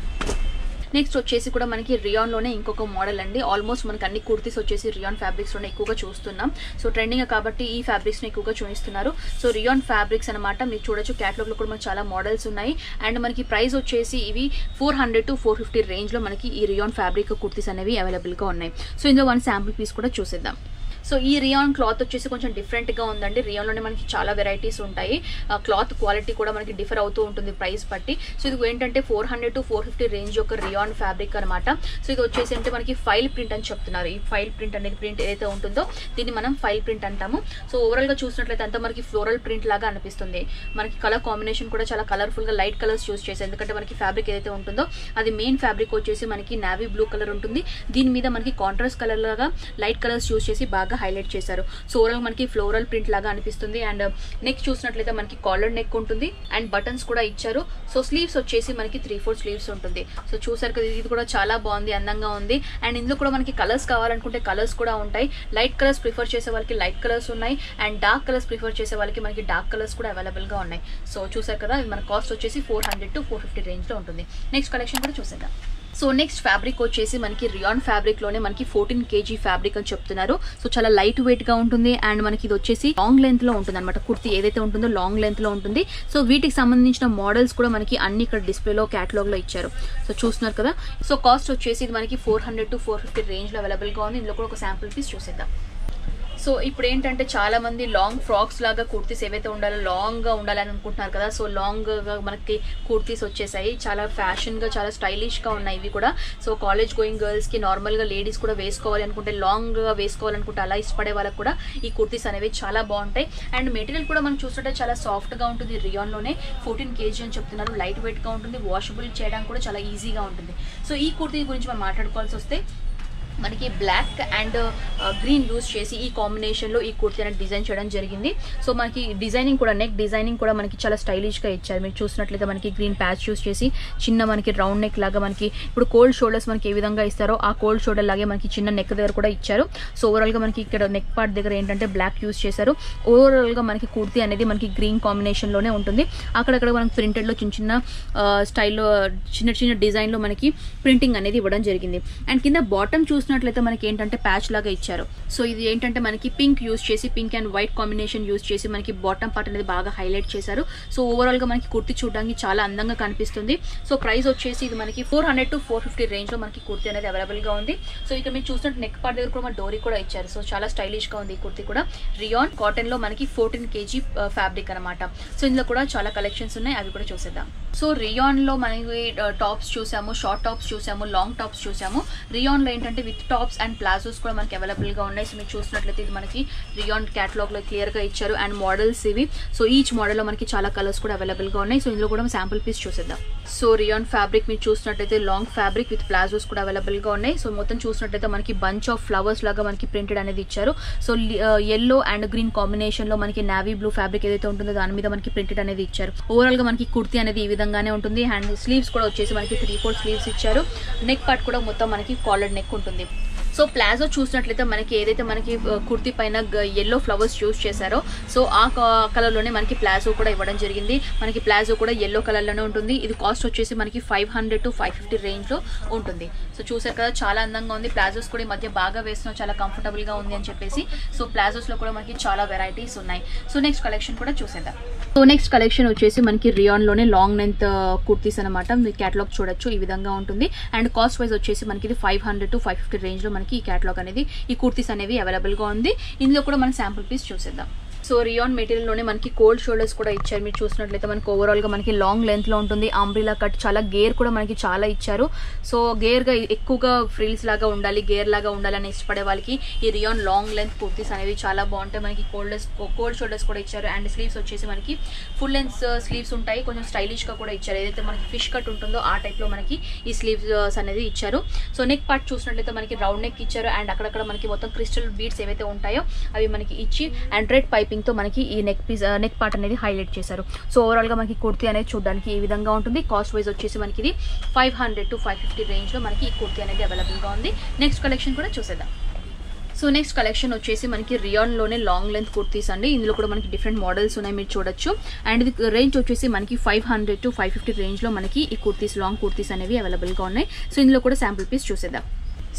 Next వచ్చేసి కూడా మనకి రియాన్ లోనే ఇంకొక మోడల్ అండి ఆల్మోస్ట్ మనకి అన్ని కుర్తీస్ వచ్చేసి రియాన్ ఫ్యాబ్రిక్స్ లోనే ఎక్కువగా చూస్తున్నాం సో ట్రెండింగ్ కాబట్టి ఈ ఫ్యాబ్రిక్స్ ని ఎక్కువగా చూపిస్తున్నారు సో రియాన్ ఫ్యాబ్రిక్స్ అన్నమాట మీరు చూడొచ్చు కేటలాగ్ లో కూడా మనకి చాలా మోడల్స్ ఉన్నాయి అండ్ మనకి ప్రైస్ వచ్చేసి ఇవి 400 to 450 range లో మనకి ఈ రియాన్ ఫ్యాబ్రిక్ కుర్తీస్ అనేవి అవైలబుల్ గా ఉన్నాయి సో ఇందులో వన్ శాంపుల్ పీస్ కూడా చూసేద్దాం So, this rayon cloth is different. Rayon is a lot of varieties. Cloth quality is different from the price. So, this is 400 to 450 range of rayon fabric. So, this is file print. This file print and print is file print. So, overall, choose floral print. Color combination is colorful, light colors. The fabric is the main fabric. Navy blue color. This contrast color. Light colors used. Highlight chesaru. So overall manki floral print laga anipistundi and neck chusinatleyte manki collar neck untundi and buttons kuda icharu. So sleeves vachesi manki 3/4 sleeves untundi. So chusaru kada idi kuda chala baagundi andanga undi and indulo kuda manki colors kavalanunte colors kuda untai. Light colors prefer chese valiki light colors unnai and dark colors prefer chese valiki manki dark colors kuda available ga unnai. So chusaru kada idi mana cost vachesi 400 to 450 range lo untundi. Next collection kuda chusedam. So next fabric వచ్చేసి మనకి rayon fabric లోనే మనకి 14 kg fabric అని చెప్తున్నారు so చాలా light weight గా ఉంటుంది and మనకి ఇది వచ్చేసి లాంగ్ లెంగ్త్ లో ఉంటుందన్నమాట కుర్తీ ఏదైతే ఉంటుందో లాంగ్ లెంగ్త్ లో ఉంటుంది సో వీటికి సంబంధించిన మోడల్స్ కూడా మనకి అన్ని ఇక్కడ డిస్ప్లే లో కేటలాగ్ లో ఇచ్చారు సో చూస్తున్నారు కదా సో కాస్ట్ వచ్చేసి ఇది మనకి 400 to 450 range లో అవైలబుల్ గా ఉంది ఇందులో కూడా ఒక శాంపుల్ పీస్ చూసేద్దాం సో ఇప్పుడు ఏంటంటే చాలా మంది లాంగ్ ఫ్రాక్స్ లాగా కుర్తీస్ ఏవైతే ఉండాలో లాంగ్ గా ఉండాలని అనుకుంటున్నారు కదా సో లాంగ్ గా మనకి కుర్తీస్ వచ్చేసాయి చాలా ఫ్యాషన్ గా చాలా స్టైలిష్ గా ఉన్నాయి ఇవి కూడా సో కాలేజ్ గోయింగ్ గర్ల్స్ కి నార్మల్ గా లేడీస్ కూడా వేసుకోవాలి అనుకుంటే లాంగ్ గా వేసుకోవాలి అనుకుంటే అలా ఇష్టపడే వాళ్ళకి కూడా ఈ కుర్తీస్ అనేవి చాలా బాగుంటాయి అండ్ మెటీరియల్ కూడా మనం చూస్తుంటే చాలా సాఫ్ట్ గా ఉంటుంది రియాన్ లోనే 14 kg అని చెప్తున్నారు లైట్ వెయిట్ గా ఉంటుంది వాషబుల్ చేయడానికి కూడా చాలా ఈజీగా ఉంటుంది సో ఈ కుర్తీ గురించి మనం మాట్లాడుకోవాల్సి వస్తే మనకి బ్లాక్ అండ్ గ్రీన్ యూస్ చేసి ఈ కాంబినేషన్ లో ఈ కుర్తీ అనేది డిజైన్ చేయడం జరిగింది సో మనకి డిజైనింగ్ కూడా నెక్ డిజైనింగ్ కూడా మనకి చాలా స్టైలిష్ గా ఇచ్చారు మీరు చూసినట్లయితే మనకి గ్రీన్ ప్యాచ్ యూస్ చేసి చిన్న మనకి రౌండ్ నెక్ లాగా మనకి ఇప్పుడు కోల్డ్ షోల్డర్స్ మనకి ఏ విధంగా ఇస్తారో ఆ కోల్డ్ షోల్డర్ లాగే మనకి చిన్న నెక్ దగ్గర కూడా ఇచ్చారు సో ఓవరాల్ గా మనకి ఇక్కడ నెక్ పార్ట్ దగ్గర ఏంటంటే బ్లాక్ యూస్ చేశారు ఓవరాల్ గా మనకి కుర్తీ అనేది మనకి గ్రీన్ కాంబినేషన్ లోనే ఉంటుంది అక్కడక్కడ మనకి ప్రింటెడ్ లో చిన్న చిన్న స్టైల్లో చిన్న చిన్న డిజైన్ లో మనకి ప్రింటింగ్ అనేది ఇవ్వడం జరిగింది అండ్ కింద బాటమ్ చూసి మనకి ఏంటంటే ప్యాచ్ లాగా ఇచ్చారు సో ఇది ఏంటంటే మనకి పింక్ యూస్ చేసి pink and white combination use చేసి మనకి బాటమ్ పార్ట్ అనేది బాగా హైలైట్ చేశారు సో ఓవరాల్ గా మనకి కుర్తీ చూడడానికి చాలా అందంగా కనిపిస్తుంది సో ప్రైస్ వచ్చేసి ఇది మనకి 400 to 450 range లో మనకి కుర్తీ అనేది అవైలబుల్ గా ఉంది సో ఇక్కడ మీరు చూసినట్టు నెక్ పార్ట్ దగ్గర కూడా మన డోరీ కూడా ఇచ్చారు సో చాలా స్టైలిష్ గా ఉంది ఈ కుర్తీ కూడా రియాన్ కాటన్ లో మనకి 14 kg ఫ్యాబ్రిక్ అన్నమాట సో ఇందులో కూడా చాలా కలెక్షన్స్ ఉన్నాయి అవి కూడా చూసేద్దాం సో రియాన్ లో మనకి టాప్స్ చూసాము షార్ట్ టాప్స్ చూసాము లాంగ్ టాప్స్ చూసాము రియాన్ లో ఏంటంటే విత్ టాప్స్ అండ్ ప్లాజోస్ కూడా మనకి అవైలబుల్ గా ఉన్నాయి సో మీరు చూసినట్లయితే ఇది మనకి రియాన్ కేటలాగ్ లో క్లియర్ గా ఇచ్చారు అండ్ మోడల్స్ ఇవి సో ఈచ్ మోడల్ లో మనకి చాలా కలర్స్ కూడా అవైలబుల్ గా ఉన్నాయి సో ఇందులో కూడా శాంపుల్ పీస్ చూసేద్దాం సో రియాన్ ఫ్యాబ్రిక్ మీరు చూసినట్లయితే లాంగ్ ఫ్యాబ్రిక్ విత్ ప్లాజోస్ కూడా అవైలబుల్ గా ఉన్నాయి సో మొత్తం చూసినట్లయితే మనకి బంచ్ ఆఫ్ ఫ్లవర్స్ లాగా మనకి ప్రింటెడ్ అనేది ఇచ్చారు so yellow and green combination లో మనకి నేవీ బ్లూ ఫ్యాబ్రిక్ ఏదైతే ఉంటుందో దాని మీద మనకి ప్రింటెడ్ అనేది ఇచ్చారు ఓవరాల్ గా మనకి కుర్తీ అనేది ఈ విధంగానే ఉంటుంది అండ్ స్లీవ్స్ కూడా వచ్చేసి మనకి 3/4 స్లీవ్స్ ఇచ్చారు నెక్ పార్ట్ కూడా మొత్తం మనకి కాలర్ నెక్ ఉంటుంది సో ప్లాజో చూసినట్లయితే మనకి ఏదైతే మనకి కుర్తీ పైన yellow ఫ్లవర్స్ యూస్ చేశారో సో ఆ కలర్ లోనే మనకి ప్లాజో కూడా ఇవ్వడం జరిగింది మనకి ప్లాజో కూడా yellow కలర్ లోనే ఉంటుంది ఇది కాస్ట్ వచ్చేసి మనకి 500 to 550 range లో ఉంటుంది సో చూసారు కదా చాలా అందంగా ఉంది ప్లాజోస్ కూడా ఈ మధ్య బాగా వేస్తున్నాం చాలా కంఫర్టబుల్ గా ఉంది అని చెప్పేసి సో ప్లాజోస్ లో కూడా మనకి చాలా వెరైటీస్ ఉన్నాయి సో నెక్స్ట్ కలెక్షన్ కూడా చూసేద్దాం సో నెక్స్ట్ కలెక్షన్ వచ్చేసి మనకి రియాన్ లోనే లాంగ్ లెంత్ కుర్తీస్ అన్నమాట మీరు కేటలాగ్ చూడొచ్చు ఈ విధంగా ఉంటుంది అండ్ కాస్ట్ వైజ్ వచ్చేసి మనకి ఇది 500 to 550 range లో ఈ కేటలాగ్ అనేది ఈ కుర్తీస్ అనేవి అవైలబుల్ గా ఉంది ఇందులో కూడా మనం శాంపుల్ పీస్ చూసేద్దాం సో రియాన్ మెటీరియల్ లోనే మనకి కోల్డ్ షోల్డర్స్ కూడా ఇచ్చారు మీరు చూసినట్లయితే మనకి ఓవరాల్ గా మనకి లాంగ్ లెంత్ లో ఉంటుంది అంబ్రిలా కట్ చాలా గేర్ కూడా మనకి చాలా ఇచ్చారు సో గేర్ గా ఎక్కువగా ఫ్రిల్స్ లాగా ఉండాలి గేర్ లాగా ఉండాలని ఇష్టపడే వాళ్ళకి ఈ రియాన్ లాంగ్ లెంత్ కుర్తీస్ అనేవి చాలా బాగుంటాయి మనకి కోల్డ్ షోల్డర్స్ కూడా ఇచ్చారు అండ్ స్లీవ్స్ వచ్చేసి మనకి ఫుల్ లెంత్ స్లీవ్స్ ఉంటాయి కొంచెం స్టైలిష్ గా కూడా ఇచ్చారు ఏదైతే మనకి ఫిష్ కట్ ఉంటుందో ఆ టైప్ లో మనకి ఈ స్లీవ్స్ అనేది ఇచ్చారు సో నెక్ పార్ట్ చూసినట్లయితే మనకి రౌండ్ నెక్ ఇచ్చారు అండ్ అక్కడక్కడ మనకి మొత్తం క్రిస్టల్ బీడ్స్ ఏవైతే ఉంటాయో అవి మనకి ఇచ్చి అండ్ రెడ్ పైపింగ్ తో మనకి ఈ నెక్ పార్ట్ అనేది హైలైట్ చేశారు సో ఓవరాల్ గా మనకి కుర్తీ అనేది చూడడానికి ఈ విధంగా ఉంటుంది కాస్ట్ వైజ్ వచ్చేసి మనకి ఇది 500 to 550 range లో మనకి ఈ కుర్తీ అనేది అవైలబుల్ గా ఉంది నెక్స్ట్ కలెక్షన్ కూడా చూసేద్దాం So next collection vachesi manaki rayon lone long length kurtis andi. Indulo kuda manaki different models unnai meer chodachu and the range vachesi manaki 500 to 550 range lo manaki ee kurtis long kurtis anevi available ga unnai. So indulo kuda sample piece chusedam.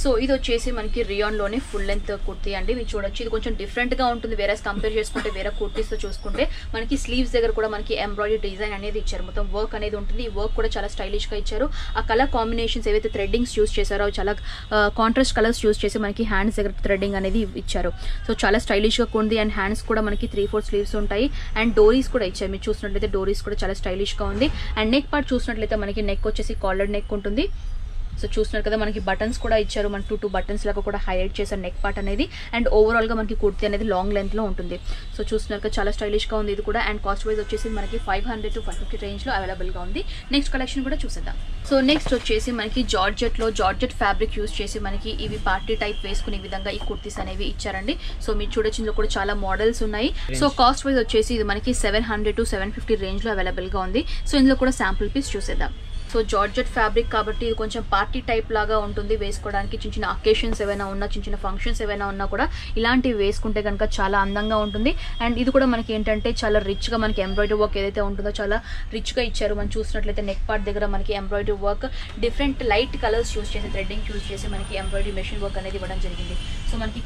So this is manaki rayon lone full length kurti andi meeru chodachu. Idi koncham different ga untundi whereas compare cheskunte vera kurtis tho chusukunte manaki sleeves daggara kuda manaki embroidery design anedi icharu, motham work anedi untundi. Ee work kuda chala stylish ga icharu. Aa color combinations evaithe threadings use chesaro chala contrast colors use chesi manaki hands daggara threading anedi icharu. So chala stylish ga undi and hands kuda manaki 3/4 sleeves untayi and dories kuda icharu. Meeru chustunnatleite dories kuda chala stylish ga undi and neck part chustunnatleite manaki neck vachesi collared neck untundi. So చూస్తున్నారు కదా మనకి buttons కూడా ఇచ్చారు, మన 2 buttons లాగా కూడా highlight చేశారు neck part అనేది అండ్ ఓవరాల్ గా మనకి కుర్తీ అనేది లాంగ్ లెంత్ లో ఉంటుంది. సో చూస్తున్నారు కదా చాలా స్టైలిష్ గా ఉంది ఇది కూడా అండ్ కాస్ట్ వైస్ వచ్చేసి మనకి 500 to 550 రేంజ్ లో అవైలబుల్ గా ఉంది. నెక్స్ట్ కలెక్షన్ కూడా చూసేద్దాం. సో నెక్స్ట్ వచ్చేసి మనకి జార్జెట్ లో జార్జెట్ ఫ్యాబ్రిక్ యూస్ చేసి మనకి ఇవి పార్టీ టైప్ వేసుకునే విధంగా ఈ కుర్తీస్ అనేవి ఇచ్చారండి. సో మీరు చూడొచ్చు ఇందులో కూడా చాలా మోడల్స్ ఉన్నాయి. సో కాస్ట్ వైస్ వచ్చేసి ఇది మనకి 700 to 750 రేంజ్ లో అవైలబుల్ గా ఉంది. సో ఇందులో కూడా శాంపుల్ పీస్ చూసేద్దాం. సో జార్జెట్ ఫ్యాబ్రిక్ కాబట్టి ఇది కొంచెం పార్టీ టైప్ లాగా ఉంటుంది వేసుకోవడానికి. చిన్న చిన్న అకేషన్స్ ఏమైనా ఉన్నా, చిన్న చిన్న ఫంక్షన్స్ ఏమైనా ఉన్నా కూడా ఇలాంటివి వేసుకుంటే కనుక చాలా అందంగా ఉంటుంది. అండ్ ఇది కూడా మనకి ఏంటంటే చాలా రిచ్గా మనకి ఎంబ్రాయిడరీ వర్క్ ఏదైతే ఉంటుందో చాలా రిచ్గా ఇచ్చారు. మనం చూసినట్లయితే నెక్ పార్ట్ దగ్గర మనకి embroidery work different light colours use చేసి థ్రెడ్డింగ్ యూస్ చేసి మనకి ఎంబ్రాయిడరీ మెషిన్ వర్క్ అనేది ఇవ్వడం జరిగింది. సో మనకి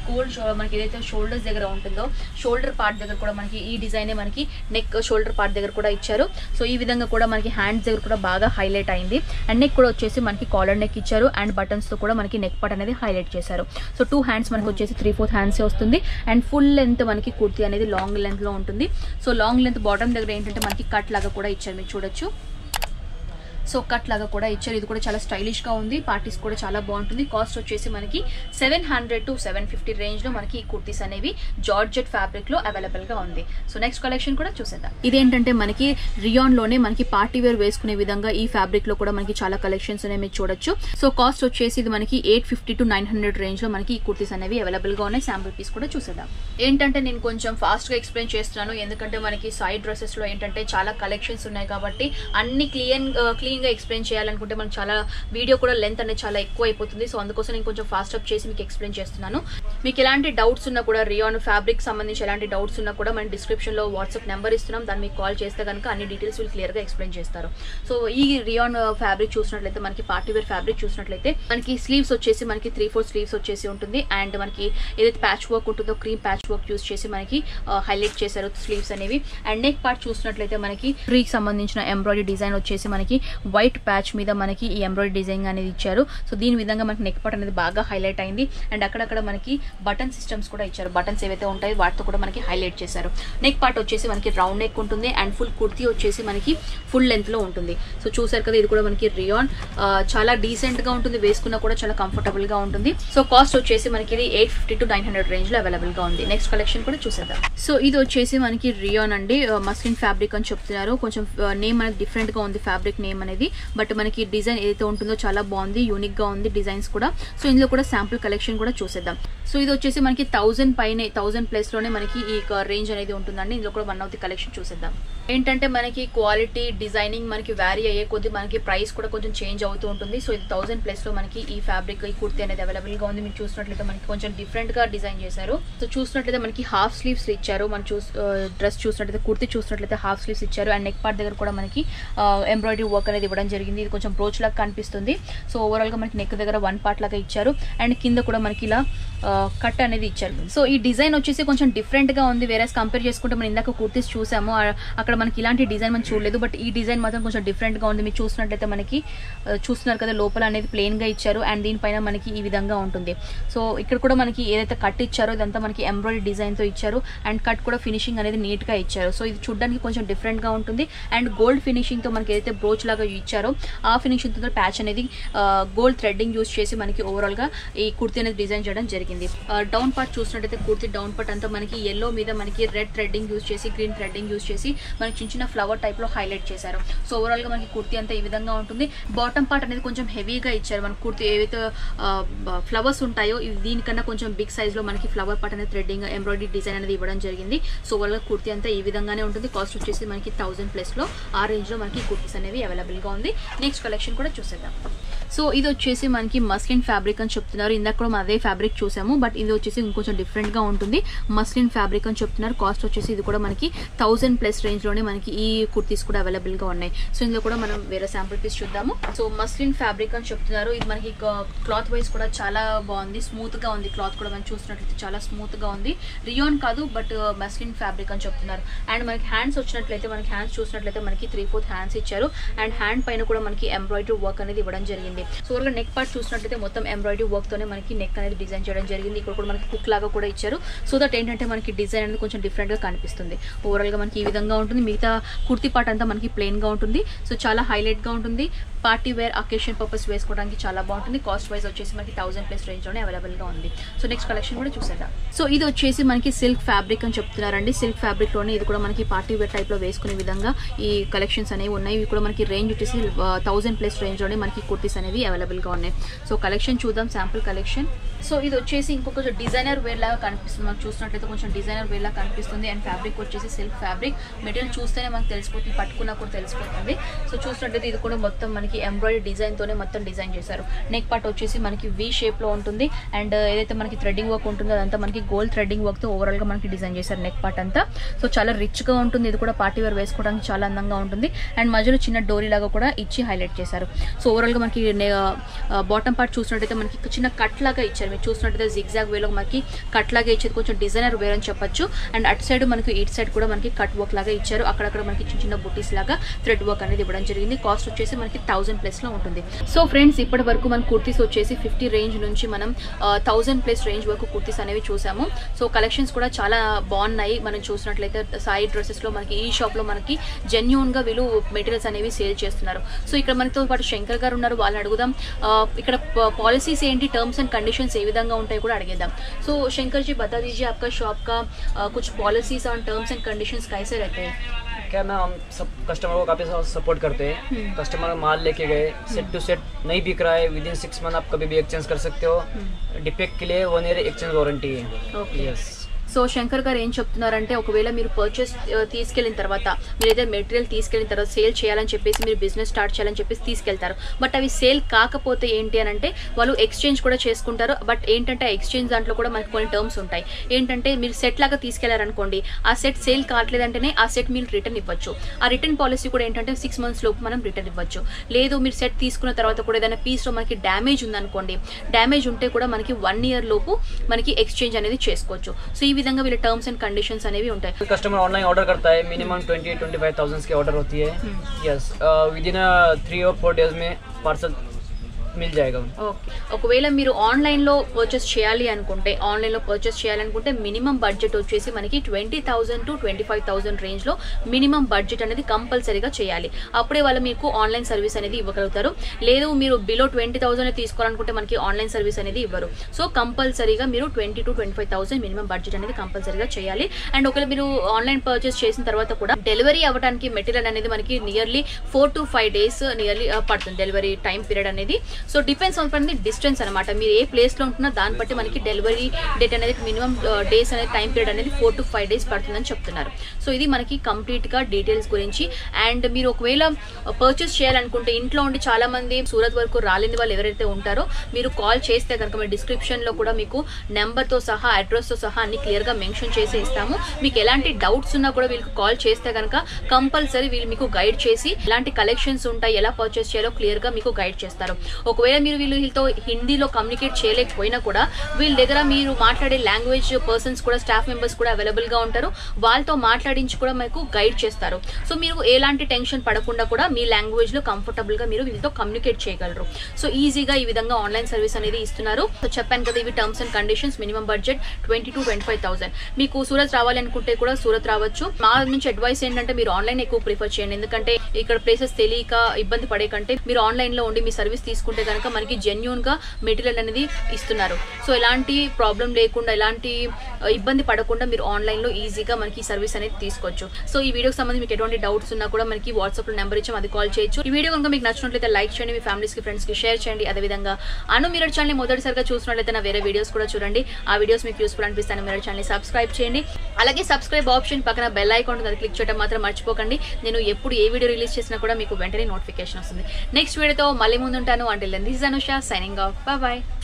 మనకి ఏదైతే షోల్డర్స్ దగ్గర ఉంటుందో షోల్డర్ పార్ట్ దగ్గర కూడా మనకి ఈ డిజైనే మనకి నెక్ షోల్డర్ పార్ట్ దగ్గర కూడా ఇచ్చారు. సో ఈ విధంగా కూడా మనకి హ్యాండ్స్ దగ్గర కూడా బాగా హైలైట్ అయింది అండ్ నెక్ కూడా వచ్చేసి మనకి కాలర్ నెక్ ఇచ్చారు అండ్ బటన్స్ తో కూడా మనకి నెక్ పార్ట్ అనేది హైలైట్ చేశారు. సో 2 హ్యాండ్స్ మనకి వచ్చేసి 3/4 హ్యాండ్స్ వస్తుంది అండ్ ఫుల్ లెంత్ మనకి కుర్తీ అనేది లాంగ్ లెంత్ లో ఉంటుంది. సో లాంగ్ లెంత్ బాటమ్ దగ్గర ఏంటంటే మనకి కట్ లాగా కూడా ఇచ్చారు, మీరు చూడొచ్చు. సో కట్ లాగా కూడా ఇచ్చారు. ఇది కూడా చాలా స్టైలిష్ గా ఉంది, పార్టీస్ కూడా చాలా బాగుంటుంది. కాస్ట్ వచ్చేసి మనకి 700 to 750 రేంజ్ లో మనకి ఈ కుర్తీస్ అనేవి జార్జెట్ ఫ్యాబ్రిక్ లో అవైలబుల్ గా ఉంది. సో నెక్స్ట్ కలెక్షన్ కూడా చూసేద్దాం. ఇదేంటంటే మనకి రియాన్ లోనే మనకి పార్టీ వేర్ వేసుకునే విధంగా ఈ ఫ్యాబ్రిక్ లో కూడా మనకి చాలా కలెక్షన్స్ అనేవి చూడొచ్చు. సో కాస్ట్ వచ్చేసి ఇది మనకి 850 to 900 రేంజ్ లో మనకి ఈ కుర్తీస్ అనేవి అవైలబుల్ గా ఉన్నాయి. శాంపుల్ పీస్ కూడా చూసేద్దాం. ఏంటంటే నేను కొంచెం ఫాస్ట్ గా ఎక్స్ప్లెయిన్ చేస్తున్నాను ఎందుకంటే మనకి సై డ్రెస్సెస్ లో ఏంటంటే చాలా కలెక్షన్స్ ఉన్నాయి కాబట్టి అన్ని క్లీన్ గా ఎక్స్ప్లెయిన్ చేయాలనుకుంటే మనకు చాలా వీడియో కూడా లెంత్ అనేది చాలా ఎక్కువ అయిపోతుంది. సో అందుకోసం నేను కొంచెం ఫాస్ట్ అప్ చేసి మీకు ఎక్స్ప్లెయిన్ చేస్తున్నాను. మీకు ఎలాంటి డౌట్స్ ఉన్నా కూడా రియాన్ ఫ్యాబ్రిక్ సంబంధించి ఎలాంటి డౌట్స్ ఉన్నా కూడా మన డిస్క్రిప్షన్ లో వాట్సాప్ నెంబర్ ఇస్తున్నాం, దాన్ని మీకు కాల్ చేస్తే కనుక అన్ని డీటెయిల్స్ వీళ్ళు క్లియర్ గా ఎక్స్ప్లెయిన్ చేస్తారు. సో ఈ రియాన్ ఫ్యాబ్రిక్ చూసినట్లయితే మనకి పార్టీ వేర్ ఫ్యాబ్రిక్ చూసినట్లయితే మనకి స్లీవ్స్ వచ్చేసి మనకి 3/4 స్లీవ్స్ వచ్చేసి ఉంటుంది అండ్ మనకి ఏదైతే ప్యాచ్ వర్క్ ఉంటుందో క్రీమ్ ప్యాచ్ వర్క్ యూస్ చేసి మనకి హైలైట్ చేశారు స్లీవ్స్ అనేవి. అండ్ నెక్ పార్ట్ చూసినట్లయితే మనకి ఫ్రీకి సంబంధించిన ఎంబ్రాయిడరీ డిజైన్ వచ్చేసి మనకి వైట్ ప్యాచ్ మీద మనకి ఈ ఎంబ్రాయిడరీ డిజైన్ అనేది ఇచ్చారు. సో దీని విధంగా మనకి నెక్ పార్ట్ అనేది బాగా హైలైట్ అయింది అండ్ అక్కడక్కడ మనకి బటన్ సిస్టమ్స్ కూడా ఇచ్చారు, బటన్స్ ఏవైతే ఉంటాయో వాటితో కూడా మనకి హైలైట్ చేశారు. నెక్ పార్ట్ వచ్చేసి మనకి రౌండ్ నెక్ ఉంటుంది అండ్ ఫుల్ కుర్తీ వచ్చేసి మనకి ఫుల్ లెంత్ లో ఉంటుంది. సో చూసారు కదా ఇది కూడా మనకి రియాన్ చాలా డీసెంట్ గా ఉంటుంది, వేసుకున్నా కూడా చాలా కంఫర్టబుల్ గా ఉంటుంది. సో కాస్ట్ వచ్చేసి మనకి ఇది 850 to 900 రేంజ్ లో అవైలబుల్ గా ఉంది. నెక్స్ట్ కలెక్షన్ కూడా చూసేద్దాం. సో ఇది వచ్చేసి మనకి రియాన్ అండి, మస్లిన్ ఫ్యాబ్రిక్ అని చెప్తున్నారు. కొంచెం నేమ్ అనేది డిఫరెంట్ గా ఉంది ఫ్యాబ్రిక్ నేమ్ అనేది, బట్ మనకి డిజైన్ ఏదైతే ఉంటుందో చాలా బాగుంది, యూనిక్ గా ఉంది డిజైన్స్ కూడా. సో ఇందులో కూడా శాంపుల్ కలెక్షన్ కూడా చూసేద్దాం. సో ఇది వచ్చేసి మనకి 1000 ప్లస్ లోనే మనకి ఈ రేంజ్ అనేది ఉంటుందండి. ఇందులో కూడా 1 ఆఫ్ ది కలెక్షన్ చూసేద్దాం. ఏంటంటే మనకి క్వాలిటీ డిజైనింగ్ మనకి వ్యారీ అయ్యే కొద్ది మనకి ప్రైస్ కూడా కొంచెం చేంజ్ అవుతూ ఉంటుంది. సో ఇది 1000 ప్లస్ లో మనకి ఈ ఫ్యాబ్రిక్ ఈ కుర్తీ అనేది అవైలబుల్ గా ఉంది. మీరు చూసినట్లయితే మనకి కొంచెం డిఫరెంట్ గా డిజైన్ చేశారు. సో చూసినట్లయితే మనకి హాఫ్ స్లీవ్స్ ఇచ్చారు, మన డ్రెస్ చూసినట్లయితే కుర్తీ చూసినట్లయితే హాఫ్ స్లీవ్స్ ఇచ్చారు అండ్ నెక్ పార్ట్ దగ్గర కూడా మనకి ఎంబ్రాయిడరీ వర్క్ అనేది ఇవ్వడం జరిగింది. ఇది కొంచెం బ్రోచ్ లాగా కనిపిస్తుంది. సో ఓవరాల్ గా మనకి నెక్ దగ్గర 1 పార్ట్ లాగా ఇచ్చారు అండ్ కింద కూడా మనకి ఇలా కట్ అనేది ఇచ్చారు. సో ఈ డిజైన్ వచ్చేసి కొంచెం డిఫరెంట్ గా ఉంది, వేరే కంపేర్ చేసుకుంటే మనం ఇందాక కుర్తీస్ చూసాము అక్కడ మనకి ఇలాంటి డిజైన్ మనం చూడలేదు, బట్ ఈ డిజైన్ మాత్రం కొంచెం డిఫరెంట్ గా ఉంది. మీరు చూసినట్లయితే మనకి చూస్తున్నారు కదా లోపల అనేది ప్లెయిన్ గా ఇచ్చారు అండ్ దీనిపైన మనకి ఈ విధంగా ఉంటుంది. సో ఇక్కడ కూడా మనకి ఏదైతే కట్ ఇచ్చారో ఇదంతా మనకి ఎంబ్రాయిడరీ డిజైన్ తో ఇచ్చారు అండ్ కట్ కూడా ఫినిషింగ్ అనేది నీట్ గా ఇచ్చారు. సో ఇది చూడడానికి కొంచెం డిఫరెంట్ గా ఉంటుంది అండ్ గోల్డ్ ఫినిషింగ్ తో మనకి ఏదైతే బ్రోచ్ లాగా ఇచ్చారో ఆ ఫినిషింగ్ తో ప్యాచ్ అనేది గోల్డ్ థ్రెడ్డింగ్ యూస్ చేసి మనకి ఓవరాల్ గా ఈ కుర్తీ అనేది డిజైన్ చేయడం జరిగింది. డౌన్ పార్ట్ చూసినట్లయితే కుర్తీ డౌన్ పార్ట్ అంతా మనకి yellow మీద మనకి రెడ్ థ్రెడ్డింగ్ యూస్ చేసి గ్రీన్ థ్రెడ్డింగ్ యూస్ చేసి మనకి చిన్న చిన్న ఫ్లవర్ టైప్ లో హైలైట్ చేశారు. సో ఓవరాల్ గా మనకి కుర్తీ అంతా ఈ విధంగా ఉంటుంది. బాటమ్ పార్ట్ అనేది కొంచెం హెవీగా ఇచ్చారు, మన కుర్తీ ఏవైతే ఫ్లవర్స్ ఉంటాయో దీనికన్నా కొంచెం బిగ్ సైజ్ లో మనకి ఫ్లవర్ పార్ట్ అనేది థ్రెడ్డింగ్ ఎంబ్రాయిడరీ డిజైన్ అనేది ఇవ్వడం జరిగింది. సో ఓవరాల్ గా కుర్తీ అంతా ఈ విధంగానే ఉంటుంది. కాస్ట్ వచ్చేసి మనకి 1000 ప్లస్ లో ఆ రేంజ్ లో మనకి కుర్తీస్ అనేవి అవైలబుల్ గా ఉంది. నెక్స్ట్ కలెక్షన్ కూడా చూసేద్దాం. సో ఇది వచ్చేసి మనకి మస్లిన్ ఫ్యాబ్రిక్ అని చెప్తున్నారు. ఇందాక కూడా అదే ఫ్యాబ్రిక్ చూసాము, బట్ ఇది వచ్చేసి ఇంకొంచెం డిఫరెంట్ గా ఉంటుంది. మస్లిన్ ఫ్యాబ్రిక్ అని చెప్తున్నారు. కాస్ట్ వచ్చేసి ఇది కూడా మనకి 1000+ రేంజ్ లోనే మనకి ఈ కుర్తీస్ కూడా అవైలబుల్ గా ఉన్నాయి. సో ఇందులో కూడా మనం వేరే శాంపుల్ పీస్ చూద్దాము. సో మస్లిన్ ఫ్యాబ్రిక్ అని చెప్తున్నారు. ఇది మనకి క్లాత్ వైజ్ కూడా చాలా బాగుంది, స్మూత్ గా ఉంది. క్లాత్ కూడా మనం చూస్తున్నట్లయితే చాలా స్మూత్ గా ఉంది. రియాన్ కాదు బట్ మస్లిన్ ఫ్యాబ్రిక్ అని చెప్తున్నారు. అండ్ మనకి హ్యాండ్స్ వచ్చినట్లయితే, మనకి హ్యాండ్స్ చూసినట్లయితే మనకి 3/4 హ్యాండ్స్ ఇచ్చారు. అండ్ హ్యాండ్ పైన కూడా మనకి ఎంబ్రాయిడరీ వర్క్ అనేది ఇవ్వడం జరిగింది. సో ఇక్కడ నెక్ పార్ట్ చూసినట్లయితే మొత్తం ఎంబ్రాయిడరీ వర్క్ తోనే మనకి నెక్ అనేది డిజైన్ చేయడం జరిగింది. ఇక్కడ కూడా మనకి కుక్ లాగా కూడా ఇచ్చారు. సో దట్ ఏంటంటే మనకి డిజైన్ అనేది కొంచెం డిఫరెంట్ గా కనిపిస్తుంది. ఓవరాల్ గా మనకి ఈ విధంగా ఉంటుంది. మిగతా కుర్తి పార్ట్ అంతా మనకి ప్లెయిన్ గా ఉంటుంది. సో చాలా హైలైట్ గా ఉంటుంది. పార్టీ వేర్ అకేషన్ పర్పస్ వేసుకోవడానికి చాలా బాగుంటుంది. కాస్ట్ వైజ్ వచ్చేసి మనకి 1000+ రేంజ్ లోనే అవైలబుల్ గా ఉంది. సో నెక్స్ట్ కలెక్షన్ కూడా చూసేద్దాం. సో ఇది వచ్చేసి మనకి సిల్క్ ఫ్యాబ్రిక్ అని చెప్తున్నారండి. సిల్క్ ఫ్యాబ్రిక్ లోనే ఇది కూడా మనకి పార్టీ వేర్ టైప్ లో వేసుకునే విధంగా ఈ కలెక్షన్స్ అనేవి ఉన్నాయి. ఇవి కూడా మనకి రేంజ్ వచ్చేసి 1000+ రేంజ్ లోనే మనకి కుర్తీస్ అనేవి అవైలబుల్ గా ఉన్నాయి. సో కలెక్షన్ చూద్దాం, శాంపుల్ కలెక్షన్. సో ఇది వచ్చేసి ఇంకొక డిజైనర్ వేర్ లాగా కనిపిస్తుంది. మనం చూసినట్లయితే కొంచెం డిజైనర్ వేర్ లాగా కనిపిస్తుంది. అండ్ ఫ్యాబ్రిక్ వచ్చేసి సిల్క్ ఫ్యాబ్రిక్. మెటీరియల్ చూస్తేనే మనకు తెలిసిపోతుంది, పట్టుకున్నా కూడా తెలిసిపోతుంది. సో చూసినట్లయితే ఇది కూడా మొత్తం మనకి ఎంబ్రాయిడరీ డిజైన్ తోనే మొత్తం డిజైన్ చేశారు. నెక్ పార్ట్ వచ్చేసి మనకి వి షేప్ లో ఉంటుంది. అండ్ ఏదైతే మనకి థ్రెడ్డింగ్ వర్క్ ఉంటుందో అదంతా మనకి గోల్డ్ థ్రెడ్డింగ్ వర్క్ తో ఓవరాల్ గా మనకి డిజైన్ చేశారు నెక్ పార్ట్ అంతా. సో చాలా రిచ్ గా ఉంటుంది. ఇది కూడా పార్టీ వేర్ వేసుకోవడానికి చాలా అందంగా ఉంటుంది. అండ్ మధ్యలో చిన్న డోరీ లాగా కూడా ఇచ్చి హైలైట్ చేశారు. సో ఓవరాల్ గా మనకి బాటమ్ పార్ట్ చూసినట్టయితే మనకి చిన్న కట్ లాగా ఇచ్చారు. మీరు చూసినట్టయితే జిగ్జాగ్ వేలో మనకి కట్ లాగా ఇచ్చేది కొంచెం డిజైనర్ వేర్ అని చెప్పొచ్చు. అండ్ అటు సైడ్ మనకి ఇటు సైడ్ కూడా మనకి కట్ వర్క్ లాగా ఇచ్చారు. అక్కడక్కడ మనకి చిన్న చిన్న బుటీస్ లాగా థ్రెడ్ వర్క్ అనేది ఇవ్వడం జరిగింది. కాస్ట్ వచ్చేసి మనకి 1000+ లో ఉంటుంది. సో ఫ్రెండ్స్, ఇప్పటి వరకు మన కుర్తీస్ వచ్చేసి 50 రేంజ్ నుంచి మనం 1000+ రేంజ్ వరకు కుర్తీస్ అనేవి చూసాము. సో కలెక్షన్స్ కూడా చాలా బాగున్నాయి. మనం చూసినట్లయితే సాయి డ్రెస్సెస్ లో మనకి ఈ షాప్ లో మనకి జెన్యూన్ గా వీళ్ళు మెటీరియల్స్ అనేవి సేల్ చేస్తున్నారు. సో ఇక్కడ మనతో పాటు శంకర్ గారు ఉన్నారు, వాళ్ళని అడుగుదాం ఇక్కడ పాలసీస్ ఏంటి, టర్మ్స్ అండ్ కండిషన్స్ ఏ విధంగా ఉంటాయి కూడా అడిగేద్దాం. సో శంకర్ జీ, బతా దీజియే आपका शॉप का कुछ पॉलिसीज और टर्म्स एंड कंडीशंस कैसे रहते हैं? क्या ना, हम सब कस्टमर को काफ़ी सपोर्ट करते हैं. कस्टमर माल लेके गए, सेट टू सेट नहीं बिक रहा है, विदिन 6 मंथ आप कभी भी एक्सचेंज कर सकते हो. डिफेक्ट के लिए 1 ईयर एक्सचेंज वारंटी है. Okay, yes. సో శంకర్ గారు ఏం చెప్తున్నారంటే, ఒకవేళ మీరు పర్చేస్ తీసుకెళ్ళిన తర్వాత, మీరైతే మెటీరియల్ తీసుకెళ్ళిన తర్వాత సేల్ చేయాలని చెప్పేసి మీరు బిజినెస్ స్టార్ట్ చేయాలని చెప్పేసి తీసుకెళ్తారు. బట్ అవి సేల్ కాకపోతే ఏంటి అని అంటే వాళ్ళు ఎక్స్చేంజ్ కూడా చేసుకుంటారు. బట్ ఏంటంటే ఎక్స్చేంజ్ దాంట్లో కూడా మనకి కొన్ని టర్మ్స్ ఉంటాయి. ఏంటంటే మీరు సెట్ లాగా తీసుకెళ్లారనుకోండి, ఆ సెట్ సేల్ కావట్లేదంటేనే ఆ సెట్ మీరు రిటర్న్ ఇవ్వచ్చు. ఆ రిటర్న్ పాలసీ కూడా ఏంటంటే 6 months లోపు మనం రిటర్న్ ఇవ్వచ్చు. లేదు మీరు సెట్ తీసుకున్న తర్వాత కూడా ఏదైనా పీస్లో మనకి డ్యామేజ్ ఉందనుకోండి, డ్యామేజ్ ఉంటే కూడా మనకి 1 year లోపు మనకి ఎక్స్చేంజ్ అనేది చేసుకోవచ్చు. సో ఈ विधंगा वाले टर्म्स एंड कंडीशंस అనేవి ఉంటాయి. కస్టమర్ ఆన్లైన్ ఆర్డర్ करता है, मिनिमम 20-25,000 की ऑर्डर होती है. Yes, with in 3 or 4 days में पार्सल మిల్ జాయేగా. ఓకే, ఒకవేళ మీరు ఆన్లైన్లో పర్చేస్ చేయాలి అనుకుంటే, ఆన్లైన్లో పర్చేస్ చేయాలనుకుంటే మినిమం బడ్జెట్ వచ్చేసి మనకి 20,000 to 25,000 రేంజ్లో మినిమం బడ్జెట్ అనేది కంపల్సరీగా చేయాలి. అప్పుడే వాళ్ళు మీకు ఆన్లైన్ సర్వీస్ అనేది ఇవ్వగలుగుతారు. లేదు మీరు బిలో 20,000 తీసుకోవాలనుకుంటే మనకి ఆన్లైన్ సర్వీస్ అనేది ఇవ్వరు. సో కంపల్సరీగా మీరు 20,000 to 25,000 మినిమం బడ్జెట్ అనేది కంపల్సరీగా చేయాలి. అండ్ ఒకవేళ మీరు ఆన్లైన్ పర్చేస్ చేసిన తర్వాత కూడా డెలివరీ అవ్వడానికి మెటీరియల్ అనేది మనకి నియర్లీ 4 to 5 డేస్ నియర్లీ పడుతుంది డెలివరీ టైం పీరియడ్ అనేది. So depends on the distance అనమాట. మీరు ఏ ప్లేస్లో ఉంటున్నా దాన్ని బట్టి మనకి డెలివరీ డేట్ అనేది మినిమం డేస్ అనేది టైం పీరియడ్ అనేది 4 to 5 డేస్ పడుతుందని చెప్తున్నారు. సో ఇది మనకి కంప్లీట్గా డీటెయిల్స్ గురించి. అండ్ మీరు ఒకవేళ పర్చేస్ చేయాలనుకుంటే, ఇంట్లో ఉండి చాలామంది సూరత్ వరకు రాలేని వాళ్ళు ఎవరైతే ఉంటారో, మీరు కాల్ చేస్తే కనుక మీ డిస్క్రిప్షన్లో కూడా మీకు నెంబర్తో సహా అడ్రస్తో సహా అన్ని క్లియర్గా మెన్షన్ చేసి ఇస్తాము. మీకు ఎలాంటి డౌట్స్ ఉన్నా కూడా వీళ్ళకి కాల్ చేస్తే కనుక కంపల్సరీ వీళ్ళు మీకు గైడ్ చేసి ఎలాంటి కలెక్షన్స్ ఉంటాయి, ఎలా పర్చేస్ చేయాలో క్లియర్గా మీకు గైడ్ చేస్తారు. ఒకవేళ మీరు వీళ్ళతో హిందీలో కమ్యూనికేట్ చేయలేకపోయినా కూడా వీళ్ళ దగ్గర మీరు మాట్లాడే లాంగ్వేజ్ పర్సన్స్ కూడా, స్టాఫ్ మెంబర్స్ కూడా అవైలబుల్గా ఉంటారు. వాళ్ళతో మాట్లాడించి కూడా మీకు గైడ్ చేస్తారు. సో మీరు ఎలాంటి టెన్షన్ పడకుండా కూడా మీ లాంగ్వేజ్లో కంఫర్టబుల్గా మీరు వీళ్ళతో కమ్యూనికేట్ చేయగలరు. సో ఈజీగా ఈ విధంగా ఆన్లైన్ సర్వీస్ అనేది ఇస్తున్నారు. సో చెప్పాను కదా, ఇవి terms and conditions. Minimum budget 20,000 to 25,000. మీకు సూరత్ రావాలనుకుంటే కూడా సూరత్ రావచ్చు. మా నుంచి అడ్వైస్ ఏంటంటే మీరు ఆన్లైన్ ఎక్కువ ప్రిఫర్ చేయండి. ఎందుకంటే ఇక్కడ ప్లేసెస్ తెలియక ఇబ్బంది పడే కంటే మీరు ఆన్లైన్లో ఉండి మీ సర్వీస్ తీసుకుంటే కనుక మనకి జెన్యూన్గా మెటీరియల్ అనేది ఇస్తున్నారు. సో ఎలాంటి ప్రాబ్లం లేకుండా, ఎలాంటి ఇబ్బంది పడకుండా మీరు ఆన్లైన్లో ఈజీగా మనకి సర్వీస్ అనేది తీసుకోవచ్చు. సో ఈ వీడియోకి సంబంధించి మీకు ఎటువంటి డౌట్స్ ఉన్నా కూడా మనకి వాట్సాప్లో నెంబర్ ఇచ్చాము, అది కాల్ చేయొచ్చు. ఈ వీడియో కనుక మీకు నచ్చినట్లయితే లైక్ చేయండి, మీ ఫ్యామిలీస్కి, ఫ్రెండ్స్కి షేర్ చేయండి. అదేవిధంగా అను మిరర్ ఛానల్ని మొదటిసారిగా చూసినట్లయితే నా వేరే వీడియోస్ కూడా చూడండి. ఆ వీడియోస్ మీకు యూస్ఫుల్ అనిపిస్తే అను మిరర్ ఛానల్ని సబ్స్క్రైబ్ చేయండి. అలాగే సబ్స్క్రైబ్ ఆప్షన్ పక్కన బెల్ ఐకాన్ ఉంటుంది, అది క్లిక్ చేయడం మాత్రం మర్చిపోకండి. నేను ఎప్పుడు ఏ వీడియో రిలీజ్ చేసినా కూడా మీకు వెంటనే నోటిఫికేషన్ వస్తుంది. నెక్స్ట్ వీడియోతో మళ్ళీ ముందుంటాను. అంటే Till then, this is Anusha signing off. Bye bye.